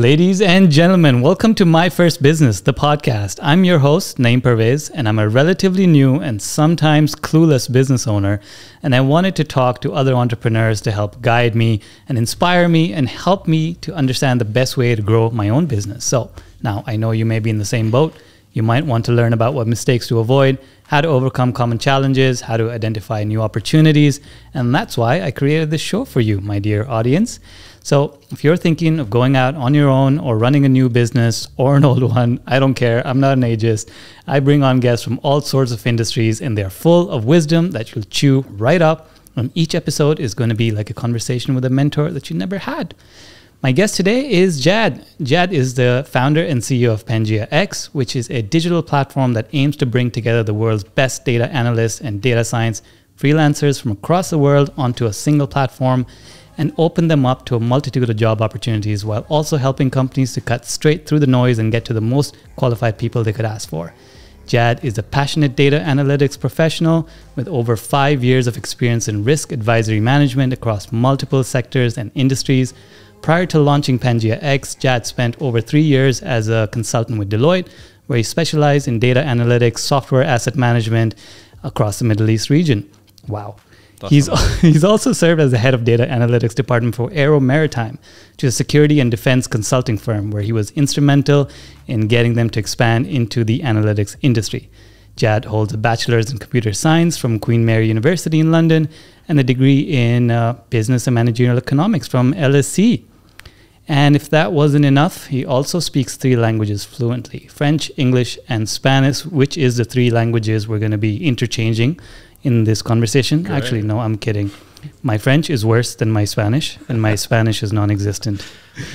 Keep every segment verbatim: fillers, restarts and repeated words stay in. Ladies and gentlemen, welcome to My First Business, the podcast. I'm your host, Naeem Parvez, and I'm a relatively new and sometimes clueless business owner, and I wanted to talk to other entrepreneurs to help guide me and inspire me and help me to understand the best way to grow my own business. So now I know you may be in the same boat. You might want to learn about what mistakes to avoid, how to overcome common challenges, how to identify new opportunities. And that's why I created this show for you, my dear audience. So if you're thinking of going out on your own or running a new business or an old one, I don't care. I'm not an ageist. I bring on guests from all sorts of industries, and they're full of wisdom that you'll chew right up. And each episode is going to be like a conversation with a mentor that you never had. My guest today is Jad. Jad is the founder and C E O of Pangaea X, which is a digital platform that aims to bring together the world's best data analysts and data science freelancers from across the world onto a single platform and open them up to a multitude of job opportunities while also helping companies to cut straight through the noise and get to the most qualified people they could ask for. Jad is a passionate data analytics professional with over five years of experience in risk advisory management across multiple sectors and industries. Prior to launching Pangaea X, Jad spent over three years as a consultant with Deloitte, where he specialized in data analytics, software asset management across the Middle East region. Wow. He's, he's also served as the head of data analytics department for Aero Maritime, which is a security and defense consulting firm where he was instrumental in getting them to expand into the analytics industry. Jad holds a bachelor's in computer science from Queen Mary University in London and a degree in uh, business and managerial economics from L S E. And if that wasn't enough, he also speaks three languages fluently: French, English, and Spanish, which is the three languages we're going to be interchanging in this conversation. Good. Actually, no, I'm kidding. My French is worse than my Spanish, and my Spanish is non-existent.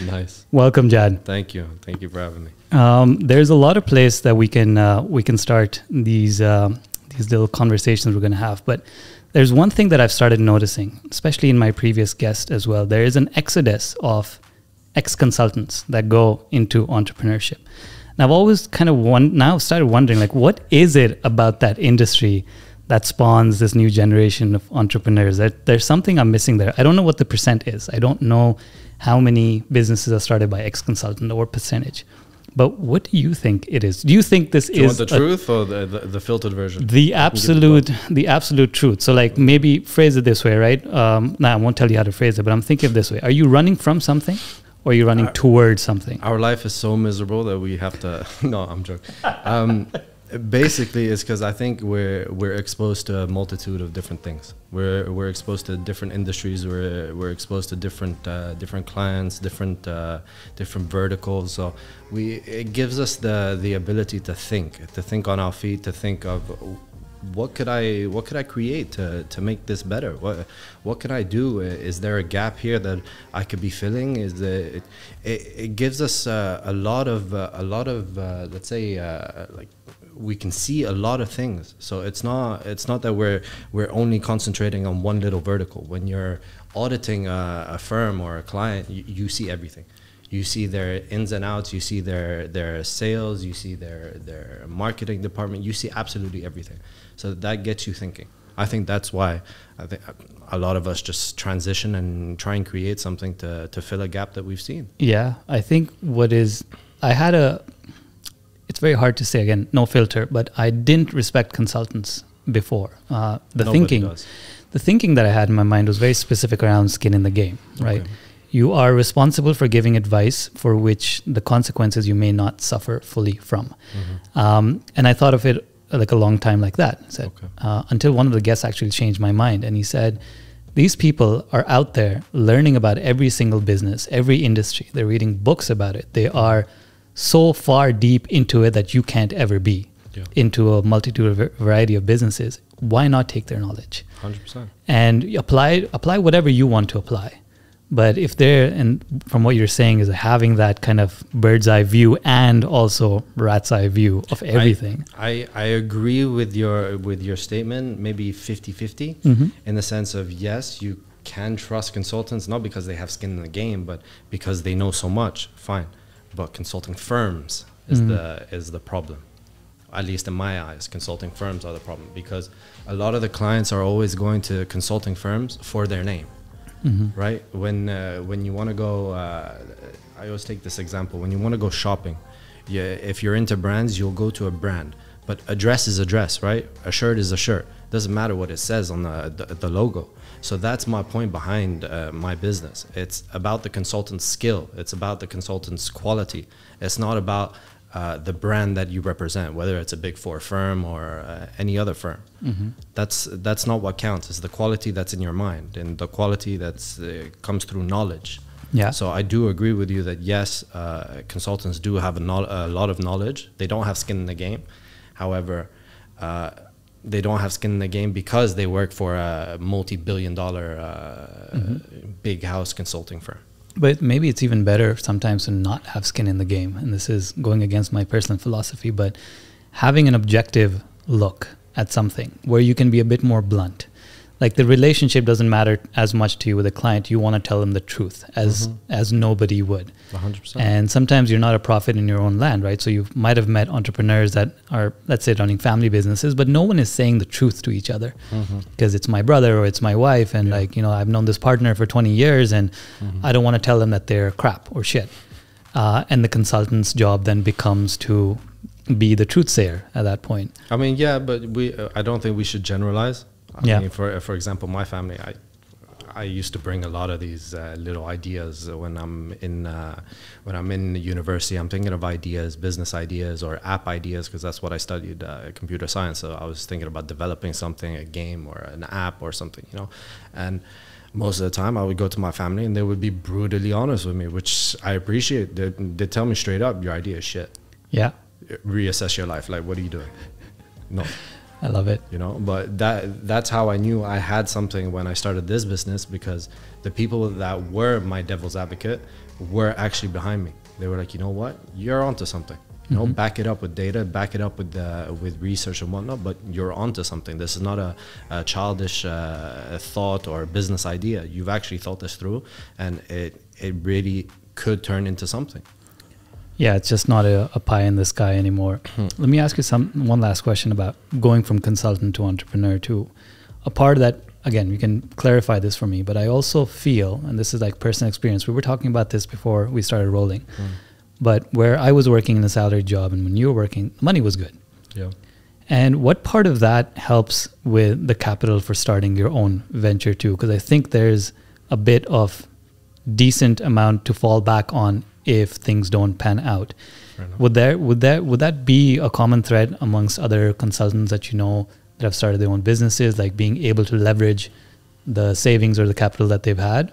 Nice. Welcome, Jad. Thank you. Thank you for having me. Um, there's a lot of place that we can uh, we can start these uh, these little conversations we're going to have, but there's one thing that I've started noticing, especially in my previous guest as well. There is an exodus of ex-consultants that go into entrepreneurship. And I've always kind of one, now started wondering, like, what is it about that industry that spawns this new generation of entrepreneurs? That there's something I'm missing there. I don't know what the percent is. I don't know how many businesses are started by ex-consultant or percentage. But what do you think it is? Do you think this is... Do you want the truth or the, the, the filtered version? The absolute, the absolute truth. So, like, maybe phrase it this way, right? Um, now, nah, I won't tell you how to phrase it, but I'm thinking of this way. Are you running from something? Or you're running our, towards something? Our life is so miserable that we have to... No, I'm joking. Um, basically, it's because I think we're, we're exposed to a multitude of different things. We're, we're exposed to different industries. We're, we're exposed to different, uh, different clients, different, uh, different verticals. So we, it gives us the, the ability to think, to think on our feet, to think of... What could I what could I create to, to make this better? What what can I do? Is there a gap here that I could be filling? Is the it, it, it gives us uh, a lot of uh, a lot of uh, let's say uh, like we can see a lot of things. So it's not it's not that we're we're only concentrating on one little vertical. When you're auditing a, a firm or a client, you, you see everything. You see their ins and outs. You see their their sales. You see their their marketing department. You see absolutely everything. So that gets you thinking. I think that's why I think a lot of us just transition and try and create something to to fill a gap that we've seen. Yeah, I think what is I had a. It's very hard to say again. No filter, but I didn't respect consultants before. Uh, the Nobody thinking, does. the thinking that I had in my mind was very specific around skin in the game, right? Okay. You are responsible for giving advice for which the consequences you may not suffer fully from. Mm-hmm. um, and I thought of it like a long time like that. I said, okay. uh, until one of the guests actually changed my mind. And he said, these people are out there learning about every single business, every industry. They're reading books about it. They are so far deep into it that you can't ever be yeah. into a multitude of variety of businesses. Why not take their knowledge? one hundred percent. And apply, apply whatever you want to apply. But if they're, and from what you're saying, is having that kind of bird's eye view and also rat's eye view of everything. I, I, I agree with your with your statement, maybe fifty fifty, mm-hmm. in the sense of, yes, you can trust consultants, not because they have skin in the game, but because they know so much, fine. But consulting firms is mm-hmm. the is the problem. At least in my eyes, consulting firms are the problem, because a lot of the clients are always going to consulting firms for their name. Mm-hmm. Right? When uh, when you want to go uh, I always take this example. When you want to go shopping, you, if you're into brands, you'll go to a brand. But a dress is a dress, right? A shirt is a shirt. Doesn't matter what it says on the, the, the logo. So that's my point behind uh, my business. It's about the consultant's skill. It's about the consultant's quality. It's not about uh, the brand that you represent, whether it's a big four firm or uh, any other firm. Mm-hmm. That's, that's not what counts. It's the quality that's in your mind and the quality that uh, comes through knowledge. Yeah. So I do agree with you that yes, uh, consultants do have a, no a lot of knowledge. They don't have skin in the game. However, uh, they don't have skin in the game because they work for a multi-billion dollar uh, mm-hmm. big house consulting firm. But maybe it's even better sometimes to not have skin in the game. And this is going against my personal philosophy, but having an objective look at something where you can be a bit more blunt. Like the relationship doesn't matter as much to you with a client. You want to tell them the truth as mm-hmm. as nobody would. one hundred percent. And sometimes you're not a prophet in your own land, right? So you might have met entrepreneurs that are, let's say, running family businesses, but no one is saying the truth to each other because mm-hmm. it's my brother or it's my wife. And yeah. like, you know, I've known this partner for twenty years and mm-hmm. I don't want to tell them that they're crap or shit. Uh, and the consultant's job then becomes to be the truth sayer at that point. I mean, yeah, but we uh, I don't think we should generalize. I yeah. mean, for for example, my family, I I used to bring a lot of these uh, little ideas when I'm in uh, when I'm in university. I'm thinking of ideas, business ideas, or app ideas, because that's what I studied, uh, computer science. So I was thinking about developing something, a game or an app or something, you know. And most of the time, I would go to my family, and they would be brutally honest with me, which I appreciate. They they tell me straight up, your idea is shit. Yeah. Reassess your life. Like, what are you doing? No. I love it. You know, but that that's how I knew I had something when I started this business, because the people that were my devil's advocate were actually behind me. They were like, you know what, you're onto something. You mm-hmm. know, back it up with data, back it up with uh, with research and whatnot, but you're onto something. This is not a, a childish uh, thought or business idea. You've actually thought this through, and it, it really could turn into something. Yeah, it's just not a, a pie in the sky anymore. Let me ask you some one last question about going from consultant to entrepreneur to a part that, again, you can clarify this for me, but I also feel, and this is like personal experience, we were talking about this before we started rolling, mm. but where I was working in a salaried job and when you were working, money was good. Yeah. And what part of that helps with the capital for starting your own venture too? Because I think there's a bit of decent amount to fall back on if things don't pan out. Would there would that would that be a common thread amongst other consultants that you know that have started their own businesses, like being able to leverage the savings or the capital that they've had?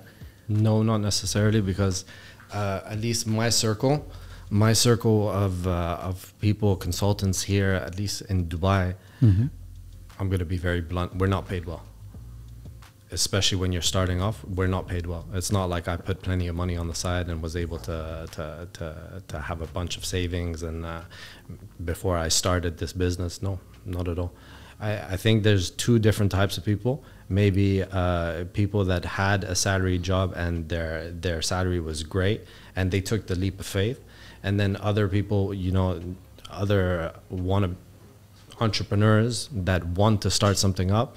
No, not necessarily, because uh, at least my circle, my circle of uh, of people, consultants here, at least in Dubai, mm-hmm. I'm going to be very blunt. We're not paid well. Especially when you're starting off, we're not paid well. It's not like I put plenty of money on the side and was able to to to, to have a bunch of savings and uh, before I started this business. No, not at all. I, I think there's two different types of people. Maybe uh, people that had a salary job and their their salary was great and they took the leap of faith, and then other people, you know, other wanna entrepreneurs that want to start something up.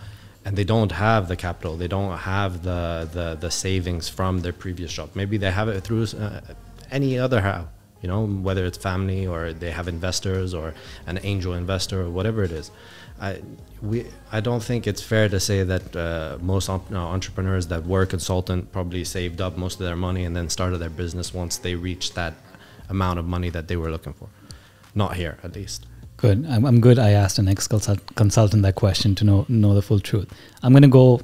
And they don't have the capital. They don't have the, the, the savings from their previous job. Maybe they have it through uh, any other how, you know, whether it's family or they have investors or an angel investor or whatever it is. I, we, I don't think it's fair to say that uh, most uh, entrepreneurs that were consultant probably saved up most of their money and then started their business once they reached that amount of money that they were looking for. Not here, at least. Good. I'm, I'm good. I asked an ex-consult consultant that question to know know the full truth. I'm going to go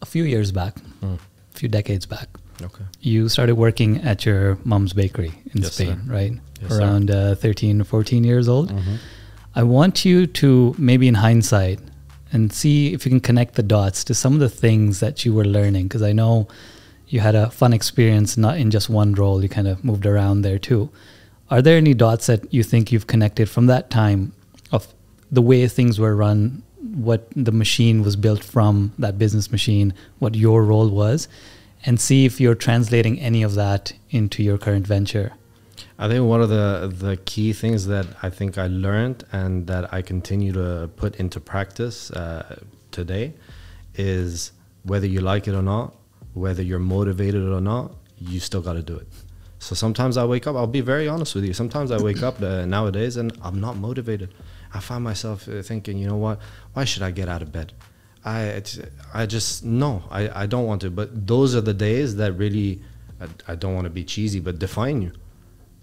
a few years back, mm. a few decades back. Okay. You started working at your mom's bakery in yes, Spain, sir. Right? Yes, around uh, thirteen, fourteen years old. Mm-hmm. I want you to maybe in hindsight and see if you can connect the dots to some of the things that you were learning. Because I know you had a fun experience, not in just one role. You kind of moved around there too. Are there any dots that you think you've connected from that time of the way things were run, what the machine was built from, that business machine, what your role was, and see if you're translating any of that into your current venture? I think one of the, the key things that I think I learned and that I continue to put into practice uh, today is whether you like it or not, whether you're motivated or not, you still got to do it. So sometimes I wake up, I'll be very honest with you, sometimes I wake up uh, nowadays and I'm not motivated. I find myself uh, thinking, you know what, why should I get out of bed? I, it's, I just, no, I, I don't want to. But those are the days that really, I, I don't want to be cheesy, but define you.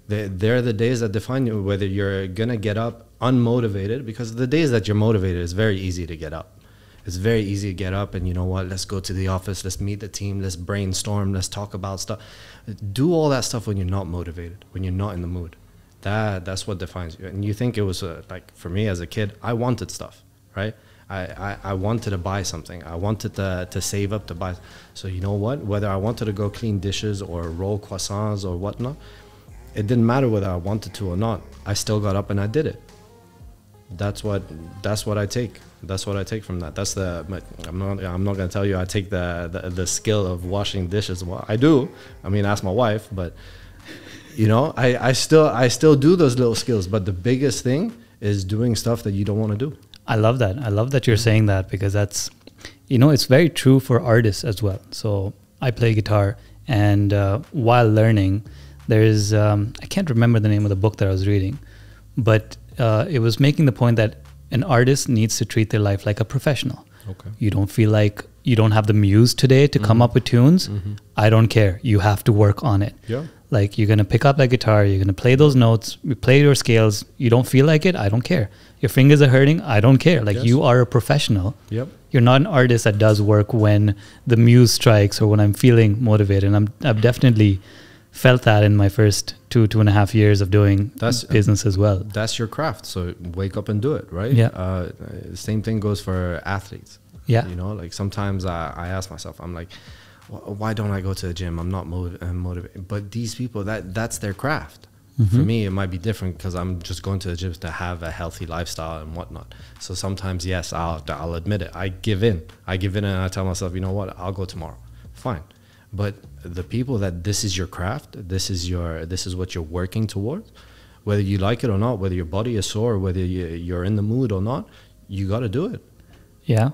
They, they're the days that define you, whether you're going to get up unmotivated, because the days that you're motivated, it's very easy to get up. It's very easy to get up and, you know what, let's go to the office, let's meet the team, let's brainstorm, let's talk about stuff. Do all that stuff when you're not motivated, when you're not in the mood. That, that's what defines you. And you think it was, a, like, for me as a kid, I wanted stuff, right? I, I, I wanted to buy something. I wanted to, to save up to buy. So you know what? Whether I wanted to go clean dishes or roll croissants or whatnot, it didn't matter whether I wanted to or not. I still got up and I did it. That's what, that's what I take. That's what I take from that. That's the, I'm not, I'm not going to tell you I take the, the, the skill of washing dishes. Well, I do. I mean, ask my wife, but you know, I, I still, I still do those little skills. But the biggest thing is doing stuff that you don't want to do. I love that. I love that you're saying that, because that's, you know, it's very true for artists as well. So I play guitar, and uh, while learning, there is, um, I can't remember the name of the book that I was reading, but uh, it was making the point that an artist needs to treat their life like a professional. Okay. You don't feel like you don't have the muse today to mm-hmm. come up with tunes. Mm-hmm. I don't care. You have to work on it. Yeah. Like, you're going to pick up that guitar. You're going to play those notes. You play your scales. You don't feel like it. I don't care. Your fingers are hurting. I don't care. Like, yes. You are a professional. Yep. You're not an artist that does work when the muse strikes or when I'm feeling motivated. And I'm, I've definitely felt that in my first two, two and a half years of doing that's, business as well. That's your craft. So wake up and do it, right? Yeah. Uh, same thing goes for athletes. Yeah. You know, like, sometimes I, I ask myself, I'm like, why don't I go to the gym? I'm not motiv I'm motivated. But these people, that that's their craft. Mm-hmm. For me, it might be different because I'm just going to the gym to have a healthy lifestyle and whatnot. So sometimes, yes, I'll, I'll admit it. I give in. I give in and I tell myself, you know what? I'll go tomorrow. Fine. But the people that this is your craft, this is, your, this is what you're working towards, whether you like it or not, whether your body is sore, whether you, you're in the mood or not, you got to do it. Yeah.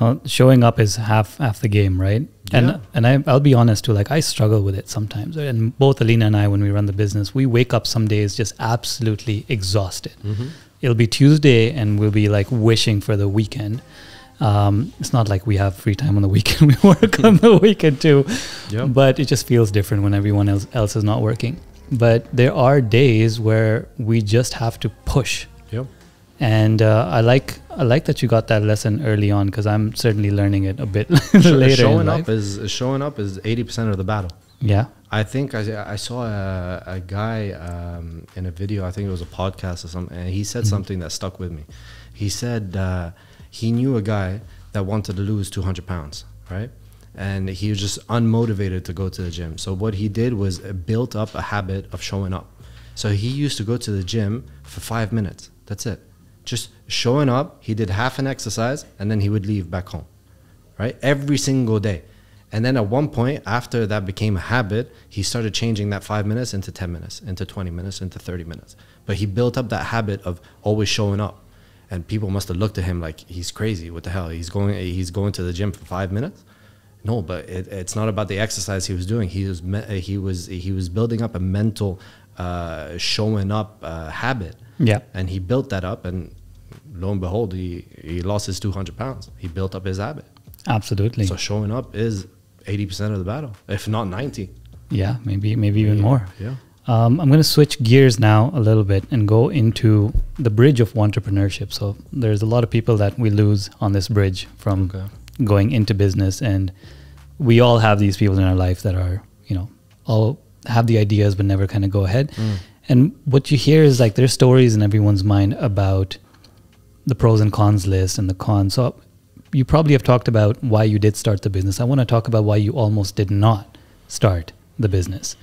Well, showing up is half half the game, right? Yeah. And and I, I'll be honest too, like, I struggle with it sometimes. And both Alina and I, when we run the business, we wake up some days just absolutely exhausted. Mm-hmm. It'll be Tuesday and we'll be like wishing for the weekend. Um, it's not like we have free time on the weekend. We work on the weekend too. Yep. But it just feels different when everyone else, else is not working. But there are days where we just have to push. Yep. And uh, I like I like that you got that lesson early on, because I'm certainly learning it a bit later. Showing up is showing up is eighty percent of the battle. Yeah, I think I I saw a, a guy um, in a video. I think it was a podcast or something, and he said mm-hmm. something that stuck with me. He said uh, he knew a guy that wanted to lose two hundred pounds, right? And he was just unmotivated to go to the gym. So what he did was built up a habit of showing up. So he used to go to the gym for five minutes. That's it. Just showing up, he did half an exercise, and then he would leave back home, right? Every single day. And then at one point, after that became a habit, he started changing that five minutes into ten minutes, into twenty minutes, into thirty minutes. But he built up that habit of always showing up. And people must have looked at him like, he's crazy. What the hell? He's going, he's going to the gym for five minutes? No, but it, it's not about the exercise he was doing. He was, he was, he was building up a mental uh, showing up uh, habit. Yeah. And he built that up, and lo and behold, he, he lost his two hundred pounds. He built up his habit. Absolutely. So showing up is eighty percent of the battle, if not ninety. Yeah, maybe, maybe even yeah. more. Yeah. Um, I'm going to switch gears now a little bit and go into the bridge of entrepreneurship. So there's a lot of people that we lose on this bridge from okay. going into business. And we all have these people in our life that are, you know, all have the ideas, but never kind of go ahead. Mm. And what you hear is like there's stories in everyone's mind about the pros and cons list and the cons. So you probably have talked about why you did start the business. I want to talk about why you almost did not start the business.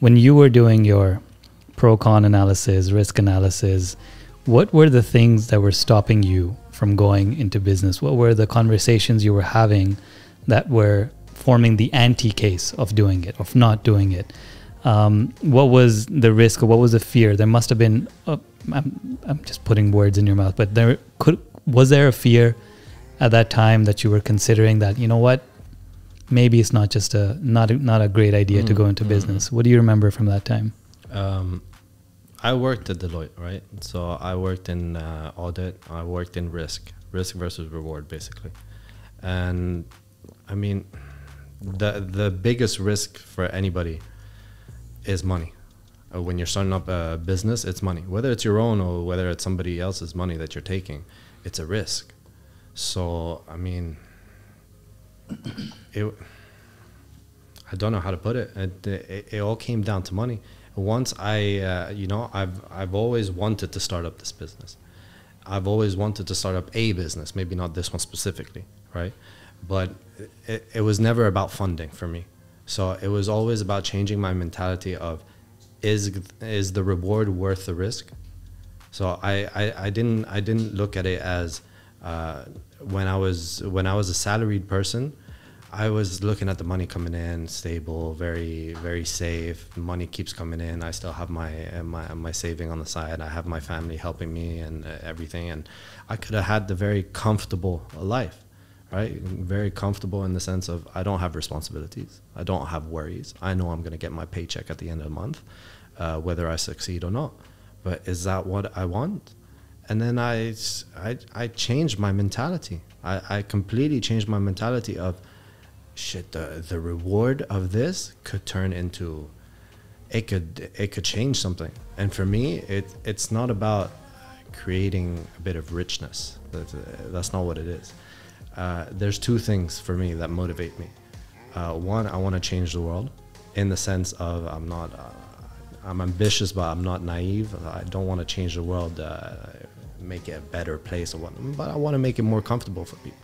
When you were doing your pro-con analysis, risk analysis, what were the things that were stopping you from going into business? What were the conversations you were having that were forming the anti-case of doing it, of not doing it? Um, what was the risk or what was the fear? There must have been, uh, I'm, I'm just putting words in your mouth, but there could, was there a fear at that time that you were considering that, you know what, maybe it's not just a not a, not a great idea mm, to go into mm. business. What do you remember from that time? Um, I worked at Deloitte, right? So I worked in uh, audit. I worked in risk, risk versus reward, basically. And I mean, the the biggest risk for anybody is money. Uh, when you're starting up a business, it's money. Whether it's your own or whether it's somebody else's money that you're taking, it's a risk. So I mean, it. I don't know how to put it. It, it, it all came down to money. Once I, uh, you know, I've, I've always wanted to start up this business. I've always wanted to start up a business, maybe not this one specifically, right? But it, it was never about funding for me. So it was always about changing my mentality of, is, is the reward worth the risk? So I, I, I, didn't, I didn't look at it as, uh, when, I was, when I was a salaried person, I was looking at the money coming in, stable, very, very safe. Money keeps coming in. I still have my uh, my my saving on the side. I have my family helping me and uh, everything. And I could have had the very comfortable life, right? Very comfortable in the sense of I don't have responsibilities. I don't have worries. I know I'm going to get my paycheck at the end of the month, uh, whether I succeed or not. But is that what I want? And then I, I, I changed my mentality. I, I completely changed my mentality of, shit, the, the reward of this could turn into, it could it could change something. And for me, it it's not about creating a bit of richness. That's, that's not what it is. Uh, there's two things for me that motivate me. Uh, one, I want to change the world in the sense of I'm not, uh, I'm ambitious, but I'm not naive. I don't want to change the world, uh, make it a better place or whatnot, but I want to make it more comfortable for people.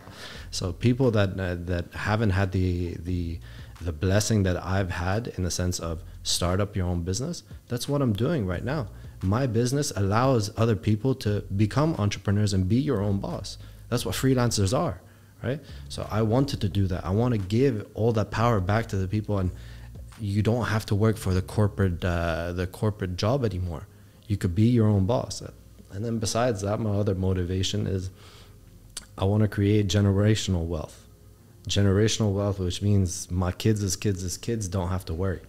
So people that uh, that haven't had the the the blessing that I've had in the sense of start up your own business, that's what I'm doing right now. My business allows other people to become entrepreneurs and be your own boss. That's what freelancers are, right? So I wanted to do that. I want to give all that power back to the people, and you don't have to work for the corporate uh, the corporate job anymore. You could be your own boss. And then besides that, my other motivation is I want to create generational wealth. Generational wealth, which means my kids' kids' kids don't have to worry.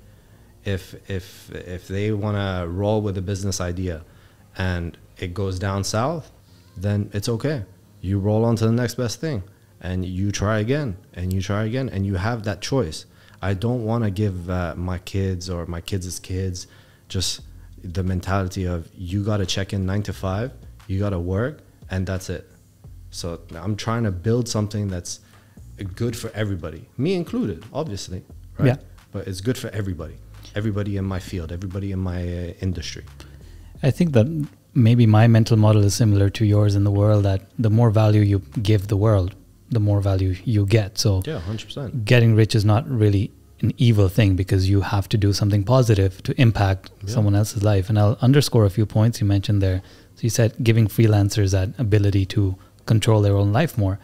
If, if, if they want to roll with a business idea and it goes down south, then it's okay. You roll on to the next best thing and you try again and you try again and you have that choice. I don't want to give uh, my kids or my kids' kids just the mentality of you got to check in nine to five, you got to work, and that's it. So I'm trying to build something that's good for everybody, me included, obviously, right? Yeah. But it's good for everybody, everybody in my field, everybody in my uh, industry. I think that maybe my mental model is similar to yours in the world that the more value you give the world, the more value you get. So yeah, one hundred percent. Getting rich is not really an evil thing because you have to do something positive to impact yeah. someone else's life. And I'll underscore a few points you mentioned there. So you said giving freelancers that ability to control their own life more.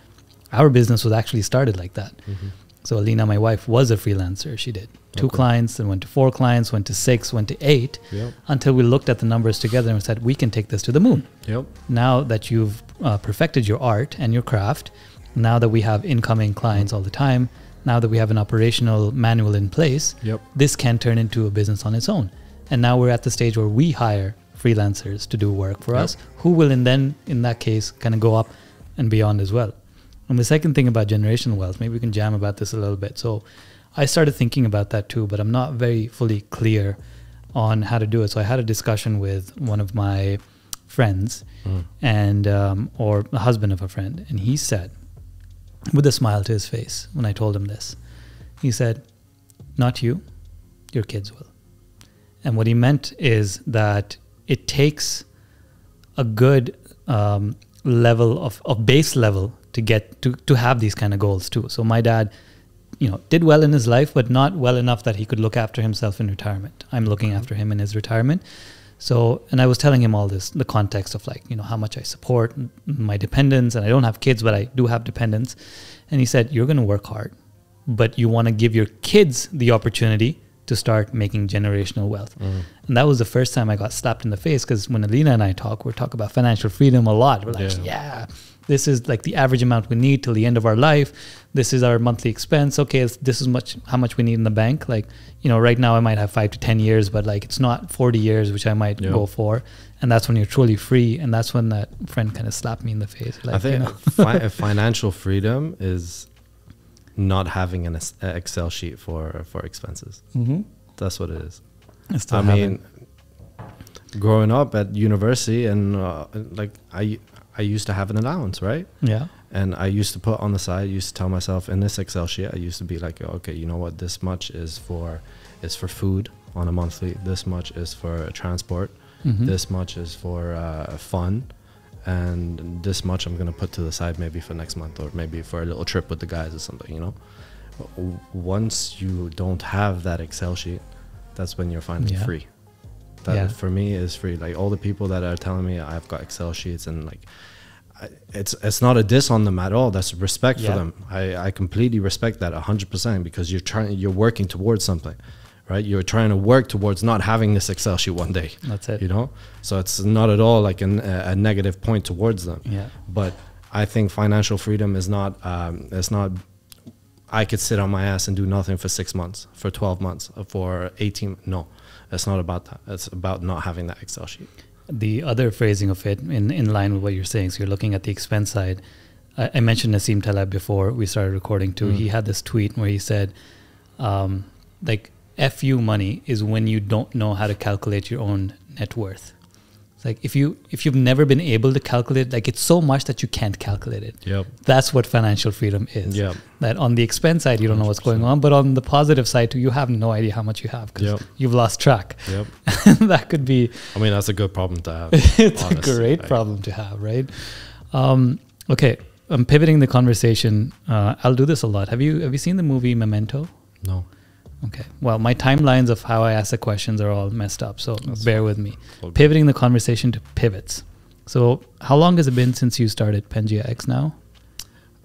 Our business was actually started like that. Mm-hmm. So Alina, my wife, was a freelancer. She did two okay. clients, then went to four clients, went to six, went to eight, yep. until we looked at the numbers together and said, we can take this to the moon. Yep. Now that you've uh, perfected your art and your craft, now that we have incoming clients mm-hmm. all the time, now that we have an operational manual in place, yep. this can turn into a business on its own. And now we're at the stage where we hire freelancers to do work for yep. us, who will in then, in that case, kind of go up and beyond as well. And the second thing about generational wealth, maybe we can jam about this a little bit. So I started thinking about that too, but I'm not very fully clear on how to do it. So I had a discussion with one of my friends mm. and um, or the husband of a friend. And he said, with a smile to his face, when I told him this, he said, not you, your kids will. And what he meant is that it takes a good um, level of, of base level to get to, to have these kind of goals too. So my dad, you know, did well in his life, but not well enough that he could look after himself in retirement. I'm looking mm-hmm. after him in his retirement. So, and I was telling him all this, the context of like, you know, how much I support my dependents, and I don't have kids, but I do have dependents. And he said, you're going to work hard, but you want to give your kids the opportunity to start making generational wealth. Mm. And that was the first time I got slapped in the face, because when Alina and I talk, we talk about financial freedom a lot. We're like, yeah, yeah This is like the average amount we need till the end of our life. This is our monthly expense. Okay, this is much how much we need in the bank. Like, you know, right now I might have five to ten years, but like it's not forty years, which I might yeah. go for. And that's when you're truly free. And that's when that friend kind of slapped me in the face. Like, I think you know? fi financial freedom is not having an Excel sheet for, for expenses. Mm-hmm. That's what it is. I, I mean, growing up at university and uh, like I, I used to have an allowance, right? Yeah. And I used to put on the side, used to tell myself in this Excel sheet, I used to be like, okay, you know what? This much is for, is for food on a monthly. This much is for transport. Mm-hmm. This much is for uh, fun. And this much I'm going to put to the side maybe for next month or maybe for a little trip with the guys or something, you know? Once you don't have that Excel sheet, that's when you're finally yeah. free. That yeah. for me is free. Like all the people that are telling me I've got Excel sheets and like, I, it's it's not a diss on them at all. That's respect yeah. for them. I, I completely respect that one hundred percent because you're trying, you're working towards something, right? You're trying to work towards not having this Excel sheet one day. That's it. You know, so it's not at all like an, a negative point towards them. Yeah. But I think financial freedom is not. Um, it's not. I could sit on my ass and do nothing for six months, for twelve months, for eighteen. No. It's not about that. It's about not having that Excel sheet. The other phrasing of it in, in line with what you're saying, so you're looking at the expense side. I, I mentioned Nassim Taleb before we started recording too. Mm. He had this tweet where he said, um, like, F you money is when you don't know how to calculate your own net worth. It's like if, you, if you've never been able to calculate, like it's so much that you can't calculate it. Yep. That's what financial freedom is. Yep. That on the expense side, you don't one hundred percent know what's going on, but on the positive side too, you have no idea how much you have because yep. you've lost track. Yep. That could be... I mean, that's a good problem to have. It's honest, a great like. problem to have, right? Um, okay, I'm pivoting the conversation. Uh, I'll do this a lot. Have you, have you seen the movie Memento? No. Okay. Well, my timelines of how I ask the questions are all messed up, so That's bear fine. with me. Okay. Pivoting the conversation to pivots. So how long has it been since you started Pangaea X now?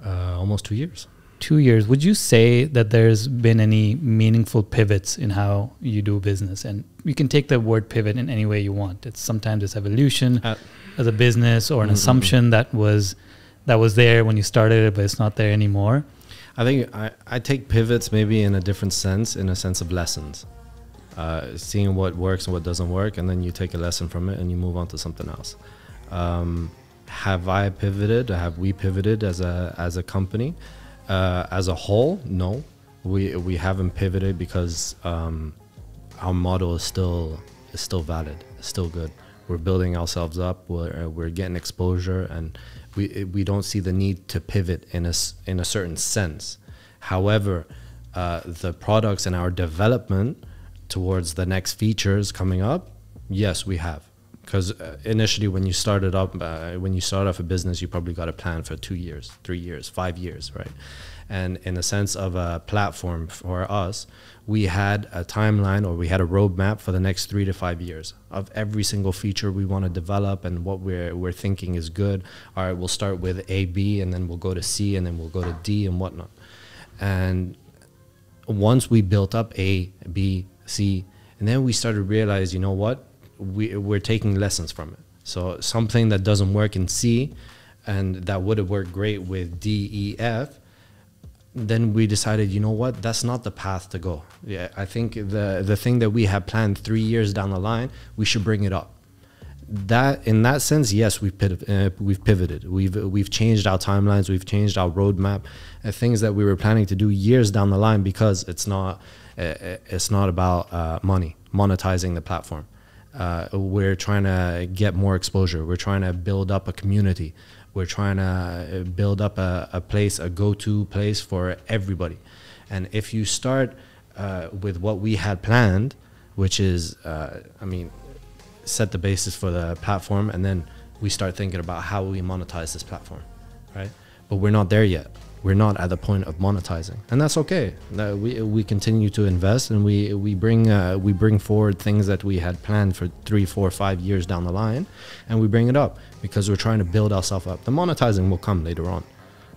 Uh, almost two years. Two years. Would you say that there's been any meaningful pivots in how you do business? And you can take the word pivot in any way you want. It's sometimes it's evolution uh, as a business or an mm-hmm. assumption that was, that was there when you started it, but it's not there anymore. I think I, I take pivots maybe in a different sense, in a sense of lessons. Uh, seeing what works and what doesn't work, and then you take a lesson from it and you move on to something else. Um, have I pivoted? Have we pivoted as a, as a company? Uh, as a whole, no. We, we haven't pivoted because um, our model is still, is still valid, it's still good. We're building ourselves up, we're, we're getting exposure, and We, we don't see the need to pivot in a, in a certain sense. However, uh, the products and our development towards the next features coming up, yes, we have. Because initially when you started up, uh, when you start off a business, you probably got a plan for two years, three years, five years, right? And in the sense of a platform for us, we had a timeline or we had a roadmap for the next three to five years of every single feature we want to develop and what we're, we're thinking is good. All right, we'll start with A, B, and then we'll go to C, and then we'll go to D and whatnot. And once we built up A, B, C, and then we started to realize, you know what? We, we're taking lessons from it. So something that doesn't work in C and that would have worked great with D, E, F, then we decided, you know what, that's not the path to go. Yeah, I think the, the thing that we had planned three years down the line, we should bring it up. That, in that sense, yes, we've, piv uh, we've pivoted. We've, we've changed our timelines. We've changed our roadmap and things that we were planning to do years down the line because it's not, uh, it's not about uh, money, monetizing the platform. Uh, we're trying to get more exposure. We're trying to build up a community. We're trying to build up a, a place, a go-to place for everybody. And if you start uh, with what we had planned, which is, uh, I mean, set the basis for the platform, and then we start thinking about how we monetize this platform, right? But we're not there yet. We're not at the point of monetizing, and that's okay. That we we continue to invest, and we we bring uh, we bring forward things that we had planned for three, four, five years down the line, and we bring it up because we're trying to build ourselves up. The monetizing will come later on,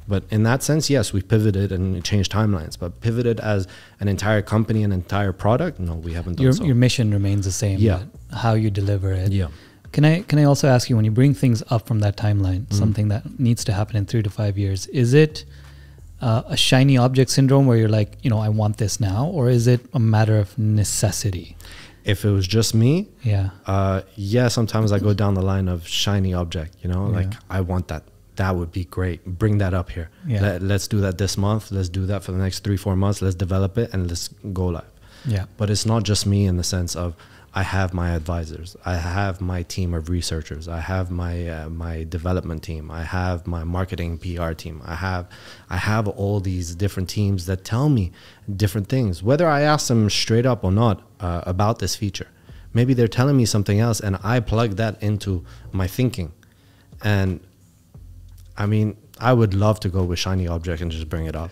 but in that sense, yes, we pivoted and changed timelines. But pivoted as an entire company, an entire product, no, we haven't done your, so. Your mission remains the same. Yeah, how you deliver it. Yeah. Can I can I also ask you, when you bring things up from that timeline, mm. something that needs to happen in three to five years, is it uh, a shiny object syndrome where you're like, you know, I want this now, or is it a matter of necessity? If it was just me, yeah, uh, yeah, sometimes I go down the line of shiny object, you know, yeah. like I want that. That would be great. Bring that up here. Yeah. Let, let's do that this month. Let's do that for the next three, four months. Let's develop it and let's go live. Yeah. But it's not just me in the sense of I have my advisors. I have my team of researchers. I have my uh, my development team. I have my marketing P R team. I have I have all these different teams that tell me different things, whether I ask them straight up or not uh, about this feature. Maybe they're telling me something else and I plug that into my thinking. And I mean, I would love to go with shiny object and just bring it up,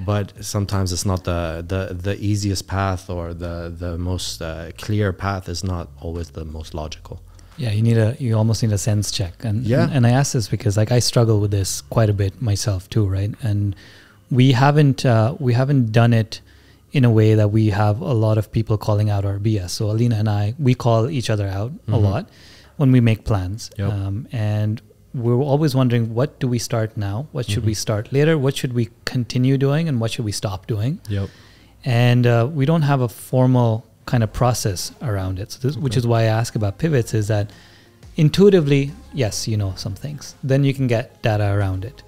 but sometimes it's not the the, the easiest path, or the the most uh, clear path is not always the most logical. Yeah, you need a you almost need a sense check. And yeah, and, and I ask this because like I struggle with this quite a bit myself too, right? And we haven't uh, we haven't done it in a way that we have a lot of people calling out our B S. So Alina and I, we call each other out mm-hmm. a lot when we make plans, yep. um, and. We're always wondering, what do we start now? What should mm-hmm. we start later? What should we continue doing? And what should we stop doing? Yep. And uh, we don't have a formal kind of process around it. So this, okay. Which is why I ask about pivots, is that intuitively, yes, you know some things. Then you can get data around it.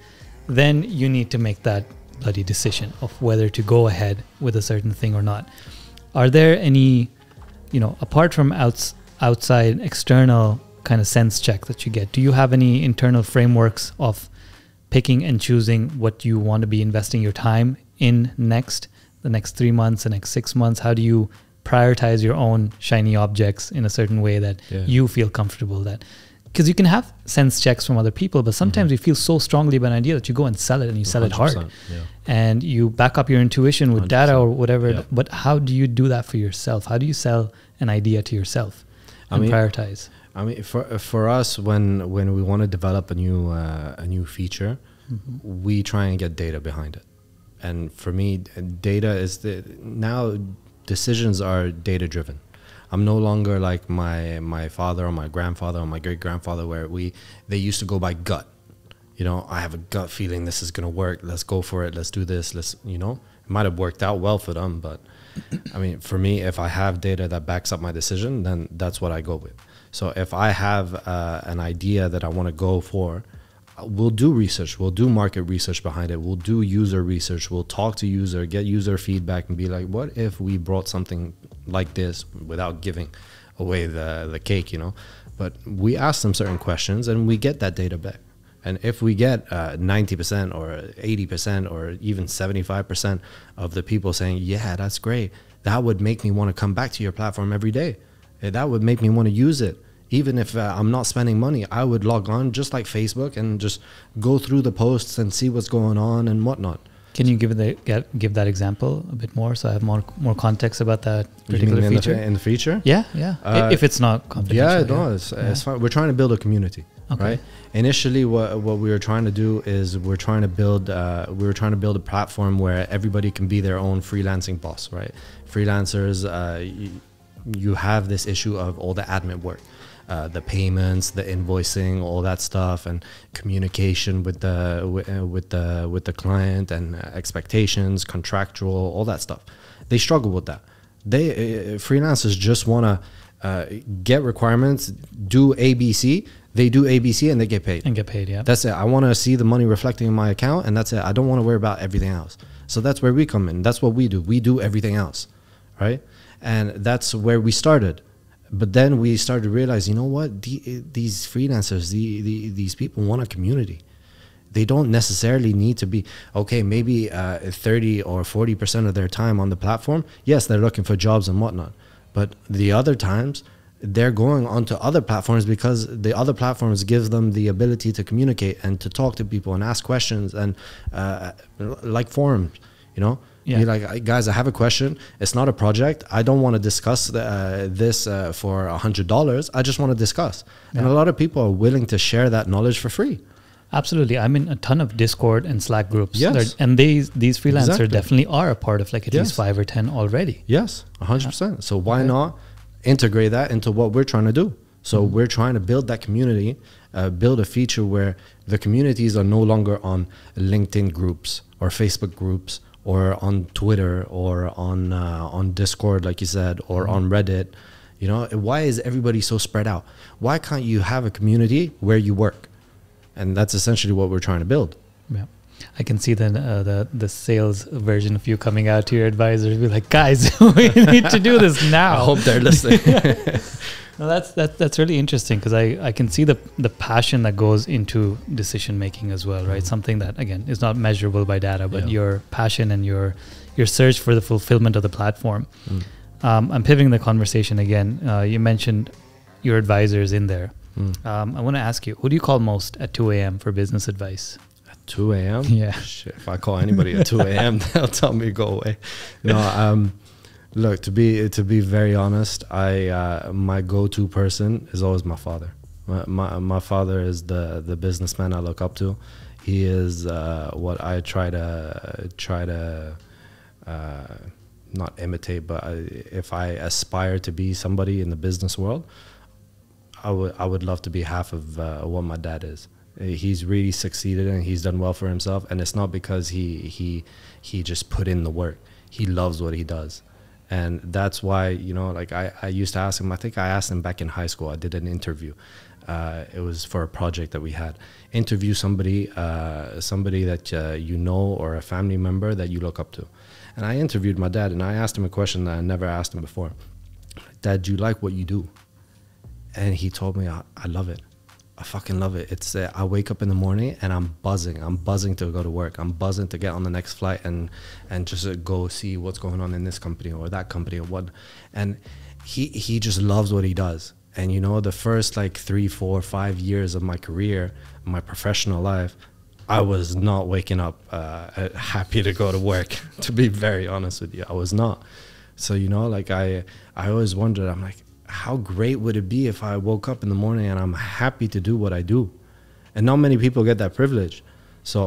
Then you need to make that bloody decision of whether to go ahead with a certain thing or not. Are there any, you know, apart from outs outside external kind of sense check that you get, do you have any internal frameworks of picking and choosing what you want to be investing your time in next, the next three months, the next six months? How do you prioritize your own shiny objects in a certain way that yeah. you feel comfortable that? Because you can have sense checks from other people, but sometimes mm-hmm. you feel so strongly about an idea that you go and sell it, and you sell it hard. Yeah. And you back up your intuition with one hundred percent. Data or whatever. Yeah. But how do you do that for yourself? How do you sell an idea to yourself and I mean, prioritize? I mean, for for us, when when we want to develop a new uh, a new feature, mm-hmm. we try and get data behind it. And for me, data is the now decisions are data driven. I'm no longer like my my father or my grandfather or my great grandfather, where we they used to go by gut. You know, I have a gut feeling this is gonna work. Let's go for it. Let's do this. Let's you know, it might have worked out well for them, but I mean, for me, if I have data that backs up my decision, then that's what I go with. So if I have uh, an idea that I want to go for, we'll do research, we'll do market research behind it, we'll do user research, we'll talk to user, get user feedback and be like, what if we brought something like this without giving away the, the cake, you know? But we ask them certain questions and we get that data back. And if we get uh, ninety percent or eighty percent or even seventy-five percent of the people saying, yeah, that's great, that would make me want to come back to your platform every day. That would make me want to use it. Even if uh, I'm not spending money, I would log on just like Facebook and just go through the posts and see what's going on and whatnot. Can you give, the, get, give that example a bit more so I have more more context about that particular feature? In the, in the feature? Yeah, yeah. Uh, if it's not confidential. Yeah, no, yeah. It's, yeah. it's fine. We're trying to build a community, okay. right? Initially, what, what we were trying to do is we're trying to build, uh, we were trying to build a platform where everybody can be their own freelancing boss, right? Freelancers, uh, you, you have this issue of all the admin work, uh, the payments, the invoicing, all that stuff, and communication with the with the with the client, and expectations, contractual, all that stuff. They struggle with that. They uh, freelancers just want to uh, get requirements, do A B C. They do A B C and they get paid. And get paid, yeah. That's it. I want to see the money reflecting in my account, and that's it. I don't want to worry about everything else. So that's where we come in. That's what we do. We do everything else, right? And that's where we started. But then we started to realize, you know what? The, these freelancers, the, the, these people want a community. They don't necessarily need to be, okay, maybe uh, thirty or forty percent of their time on the platform. Yes, they're looking for jobs and whatnot. But the other times, they're going onto other platforms because the other platforms give them the ability to communicate and to talk to people and ask questions and uh, like forums, you know? Yeah. You're like, guys, I have a question. It's not a project. I don't want to discuss the, uh, this uh, for one hundred dollars. I just want to discuss. Yeah. And a lot of people are willing to share that knowledge for free. Absolutely. I'm in a ton of Discord and Slack groups. Yes. They're, and these, these freelancers exactly. definitely are a part of like at yes. least five or ten already. Yes, one hundred percent. So why yeah. not integrate that into what we're trying to do? So we're trying to build that community, uh, build a feature where the communities are no longer on LinkedIn groups or Facebook groups or on Twitter or on uh, on Discord, like you said, or on Reddit. You know, why is everybody so spread out? Why can't you have a community where you work? And that's essentially what we're trying to build. Yeah. I can see then uh, the the sales version of you coming out to your advisors, be like, guys, we need to do this now. I hope they're listening. Yeah. No, that's that, that's really interesting because I I can see the the passion that goes into decision making as well, right? Mm-hmm. Something that again is not measurable by data, but yeah. your passion and your your search for the fulfillment of the platform. Mm. Um, I'm pivoting the conversation again. Uh, you mentioned your advisors in there. Mm. Um, I want to ask you, who do you call most at two A M for business advice? two A M Yeah. Shit, if I call anybody at two A M, they'll tell me to go away. No, um, look, to be to be very honest, I uh, my go-to person is always my father. My, my my father is the the businessman I look up to. He is uh, what I try to try to uh, not imitate, but I, if I aspire to be somebody in the business world, I would I would love to be half of uh, what my dad is. He's really succeeded and he's done well for himself, and it's not because he he he just put in the work. He loves what he does, and that's why, you know, like I, I used to ask him, I think I asked him back in high school, I did an interview, uh, it was for a project that we had, interview somebody uh, somebody that uh, you know, or a family member that you look up to. And I interviewed my dad and I asked him a question that I never asked him before. Dad, do you like what you do? And he told me, I, I love it. I fucking love it. It's uh, I wake up in the morning and I'm buzzing. I'm buzzing to go to work. I'm buzzing to get on the next flight and and just uh, go see what's going on in this company or that company or what. And he he just loves what he does. And you know, the first like three, four, five years of my career, my professional life, I was not waking up uh, happy to go to work. To be very honest with you, I was not. So you know, like I I always wondered. I'm like, how great would it be if I woke up in the morning and I'm happy to do what I do? And not many people get that privilege. So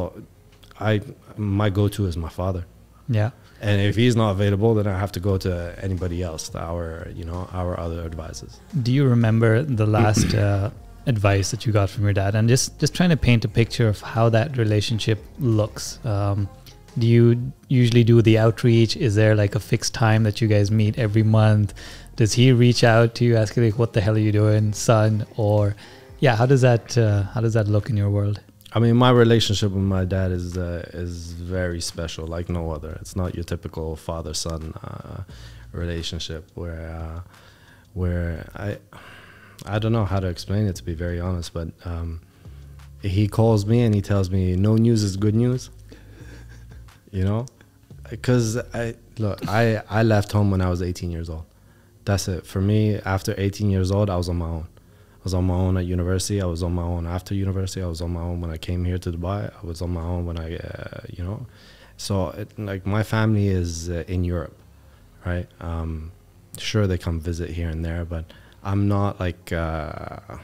I, my go-to is my father. Yeah. And if he's not available, then I have to go to anybody else, to our, you know, our other advisors. Do you remember the last uh, advice that you got from your dad? And just, just trying to paint a picture of how that relationship looks. Um, do you usually do the outreach? Is there like a fixed time that you guys meet every month? Does he reach out to you asking like, what the hell are you doing, son? Or yeah, how does that uh, how does that look in your world? I mean, my relationship with my dad is uh, is very special, like no other. It's not your typical father-son uh, relationship where uh, where I I don't know how to explain it, to be very honest, but um, he calls me and he tells me no news is good news, you know, because I look I I left home when I was eighteen years old. That's it. For me, after eighteen years old, I was on my own. I was on my own at university. I was on my own after university. I was on my own when I came here to Dubai. I was on my own when I, uh, you know. So, it, like, my family is uh, in Europe, right? Um, sure, they come visit here and there, but I'm not, like, uh,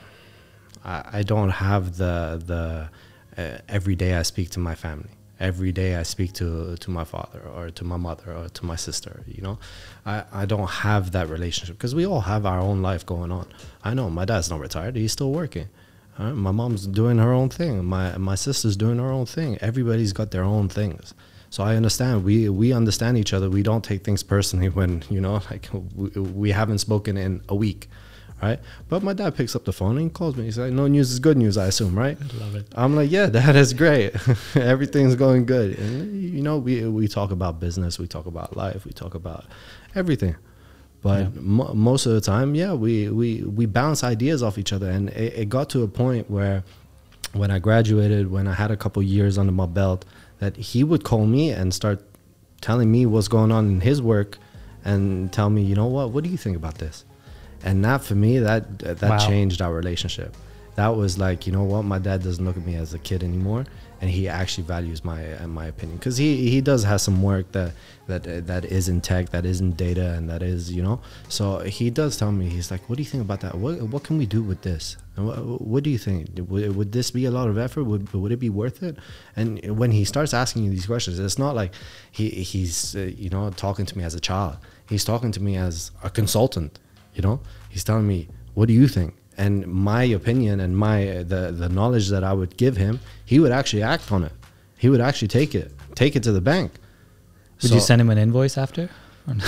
I, I don't have the, the uh, every day I speak to my family. Every day I speak to, to my father or to my mother or to my sister, you know. I, I don't have that relationship because we all have our own life going on. I know my dad's not retired. He's still working. All right? My mom's doing her own thing. My, my sister's doing her own thing. Everybody's got their own things. So I understand. We, we understand each other. We don't take things personally when, you know, like we, we haven't spoken in a week. Right? But my dad picks up the phone and he calls me. He's like, no news is good news, I assume, right? I love it. I'm like, yeah, that is great. Everything's going good. And, you know, we, we talk about business. We talk about life. We talk about everything. But yeah. mo most of the time, yeah, we, we, we bounce ideas off each other. And it, it got to a point where when I graduated, when I had a couple years under my belt, that he would call me and start telling me what's going on in his work and tell me, you know what, what do you think about this? And that, for me, that that wow. changed our relationship. That was like, you know what, my dad doesn't look at me as a kid anymore, and he actually values my uh, my opinion, because he he does have some work that that uh, that is in tech, that is in data, and that is, you know. So he does tell me, he's like, what do you think about that? What what can we do with this? And what what do you think? Would, would this be a lot of effort? Would would it be worth it? And when he starts asking you these questions, it's not like he he's uh, you know, talking to me as a child. He's talking to me as a consultant. You know, he's telling me, what do you think? And my opinion and my the, the knowledge that I would give him, he would actually act on it. He would actually take it, take it to the bank. Would so, you send him an invoice after? Or no?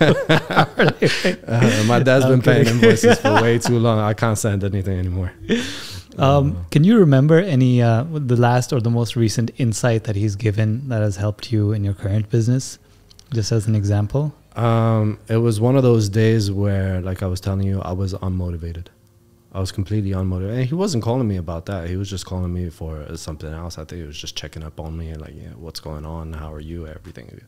uh, my dad's I'm been kidding. paying invoices for way too long. I can't send anything anymore. Um, can you remember any uh, the last or the most recent insight that he's given that has helped you in your current business? Just as an example. Um, it was one of those days where, like I was telling you, I was unmotivated. I was completely unmotivated. And he wasn't calling me about that. He was just calling me for something else. I think he was just checking up on me and like, yeah, what's going on? How are you? Everything.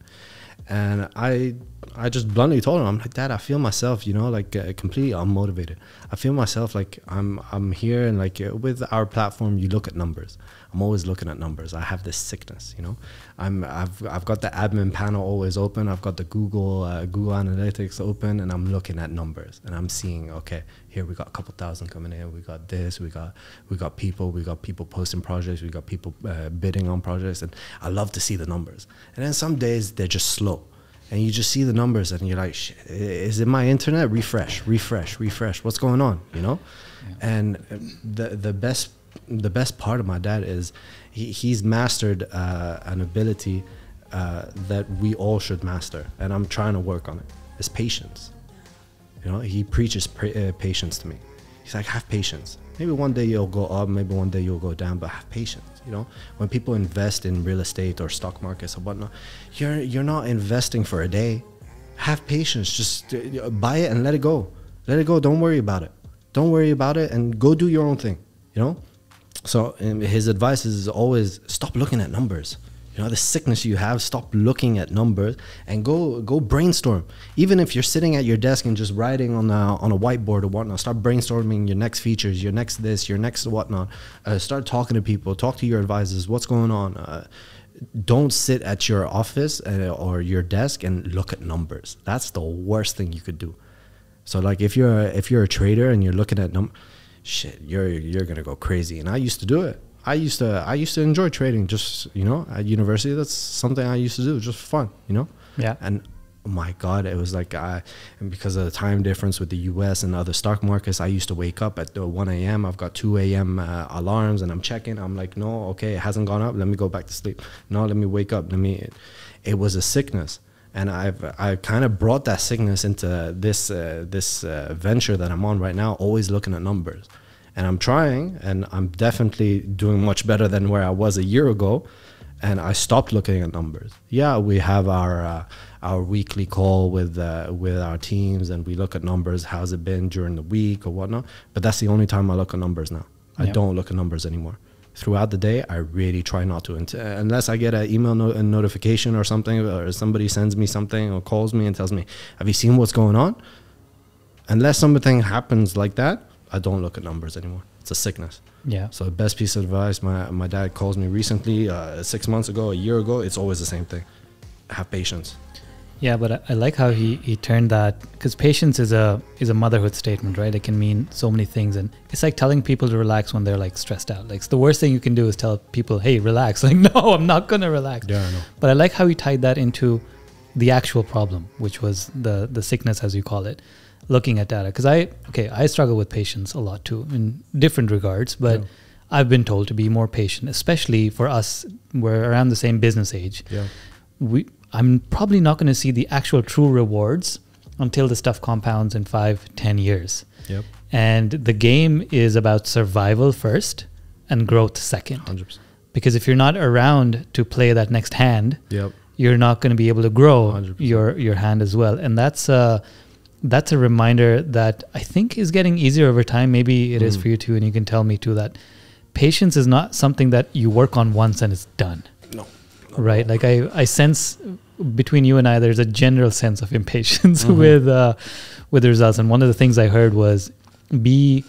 And I, I just bluntly told him, I'm like, Dad, I feel myself, you know, like uh, completely unmotivated. I feel myself like I'm, I'm here, and like with our platform, you look at numbers. I'm always looking at numbers. I have this sickness, you know. I'm, I've, I've got the admin panel always open. I've got the Google, uh, Google Analytics open, and I'm looking at numbers, and I'm seeing, okay, here we got a couple thousand coming in. We got this. We got, we got people. We got people posting projects. We got people uh, bidding on projects, and I love to see the numbers. And then some days they're just slow, and you just see the numbers, and you're like, shit, is it my internet? Refresh, refresh, refresh. What's going on? You know, yeah. And the the best. The best part of my dad is he, he's mastered uh, an ability uh, that we all should master, and I'm trying to work on it. It's patience. You know, he preaches pre uh, patience to me. He's like, have patience. Maybe one day you'll go up, maybe one day you'll go down, but have patience. You know, when people invest in real estate or stock markets or whatnot, you're you're not investing for a day. Have patience. Just uh, buy it and let it go. Let it go. Don't worry about it. Don't worry about it, and go do your own thing. You know. So his advice is always stop looking at numbers. You know, the sickness you have, stop looking at numbers and go go brainstorm. Even if you're sitting at your desk and just writing on a, on a whiteboard or whatnot, start brainstorming your next features, your next this, your next whatnot. Uh, start talking to people, talk to your advisors, what's going on. Uh, don't sit at your office uh, or your desk and look at numbers. That's the worst thing you could do. So like if you're, if you're a trader and you're looking at numbers, shit, you're you're gonna go crazy. And I used to do it. I used to I used to enjoy trading. Just you know, at university, that's something I used to do, just for fun. You know. Yeah. And oh my God, it was like I, and because of the time difference with the U S and other stock markets, I used to wake up at one A M I've got two A M uh, alarms, and I'm checking. I'm like, no, okay, it hasn't gone up. Let me go back to sleep. No, let me wake up. Let me. It was a sickness. And I've I kind of brought that sickness into this uh, this uh, venture that I'm on right now, always looking at numbers. And I'm trying, and I'm definitely doing much better than where I was a year ago. And I stopped looking at numbers. Yeah, we have our uh, our weekly call with uh, with our teams, and we look at numbers. How's it been during the week or whatnot? But that's the only time I look at numbers now. Yep. I don't look at numbers anymore. Throughout the day, I really try not to, unless I get an email no a notification or something, or somebody sends me something or calls me and tells me, have you seen what's going on? Unless something happens like that, I don't look at numbers anymore. It's a sickness. Yeah. So the best piece of advice, my, my dad calls me recently, uh, six months ago, a year ago, it's always the same thing. Have patience. Yeah, but I, I like how he, he turned that, because patience is a is a motherhood statement, right? It can mean so many things, and it's like telling people to relax when they're like stressed out. Like the worst thing you can do is tell people, "Hey, relax." Like, no, I'm not gonna relax. Yeah, I know. But I like how he tied that into the actual problem, which was the the sickness, as you call it, looking at data. Because I okay, I struggle with patience a lot too, in different regards. But yeah. I've been told to be more patient, especially for us. We're around the same business age. Yeah, we. I'm probably not going to see the actual true rewards until the stuff compounds in five, ten years. Yep. And the game is about survival first and growth second. one hundred percent. Because if you're not around to play that next hand, yep, you're not going to be able to grow one hundred percent. your your hand as well. And that's a, that's a reminder that I think is getting easier over time. Maybe it mm. is for you too, and you can tell me too that patience is not something that you work on once and it's done. No. Right. Like I, I sense between you and I, there's a general sense of impatience mm-hmm. with, uh, with the results. And one of the things I heard was be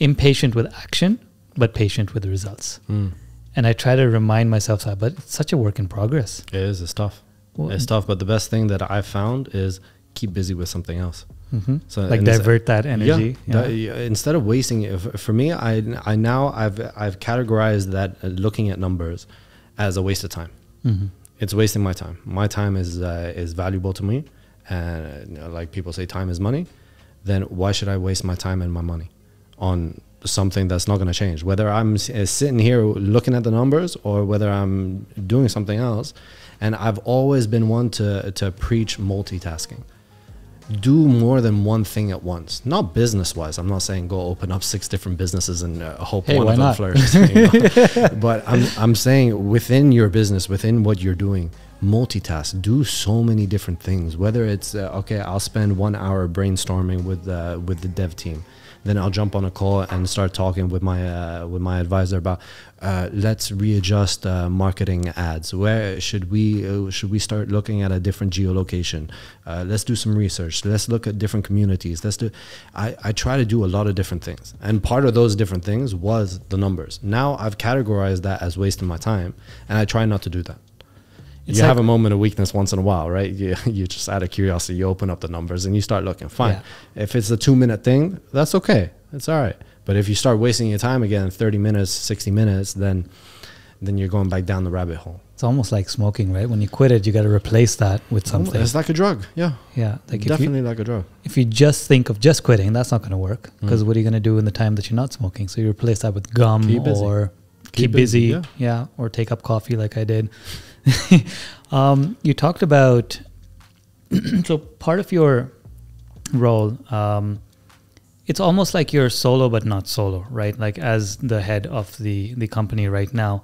impatient with action, but patient with the results. Mm. And I try to remind myself that, but it's such a work in progress. It is. It's tough. Well, it's tough. But the best thing that I found is keep busy with something else. Mm-hmm. So like divert that energy. Yeah, yeah. That, yeah, instead of wasting it. For me, I, I now I've, I've categorized that looking at numbers as a waste of time. Mm-hmm. It's wasting my time. My time is uh, is valuable to me, and you know, like people say, time is money. Then why should I waste my time and my money? on something that's not going to change, whether I'm sitting here looking at the numbers or whether I'm doing something else. And I've always been one to, to preach multitasking. Do more than one thing at once. Not business-wise. I'm not saying go open up six different businesses and uh, hope hey, one of them flourishes. You know? But I'm, I'm saying within your business, within what you're doing, multitask. Do so many different things. Whether it's, uh, okay, I'll spend one hour brainstorming with, uh, with the dev team. Then I'll jump on a call and start talking with my uh, with my advisor about uh, let's readjust uh, marketing ads. Where should we uh, should we start looking at a different geolocation? Uh, let's do some research. Let's look at different communities. Let's do. I, I try to do a lot of different things, and part of those different things was the numbers. Now I've categorized that as wasting my time, and I try not to do that. It's you like, have a moment of weakness once in a while, right? You, you just out of curiosity, you open up the numbers and you start looking. Fine. Yeah. If it's a two minute thing, that's okay. It's all right. But if you start wasting your time again, thirty minutes, sixty minutes, then, then you're going back down the rabbit hole. It's almost like smoking, right? When you quit it, you got to replace that with something. It's like a drug. Yeah. Yeah. Like Definitely if you, like a drug. If you just think of just quitting, that's not going to work because mm. what are you going to do in the time that you're not smoking? So you replace that with gum keep or keep, keep busy. Yeah. yeah. Or take up coffee like I did. um, you talked about, so part of your role, um, it's almost like you're solo, but not solo, right? Like as the head of the, the company right now.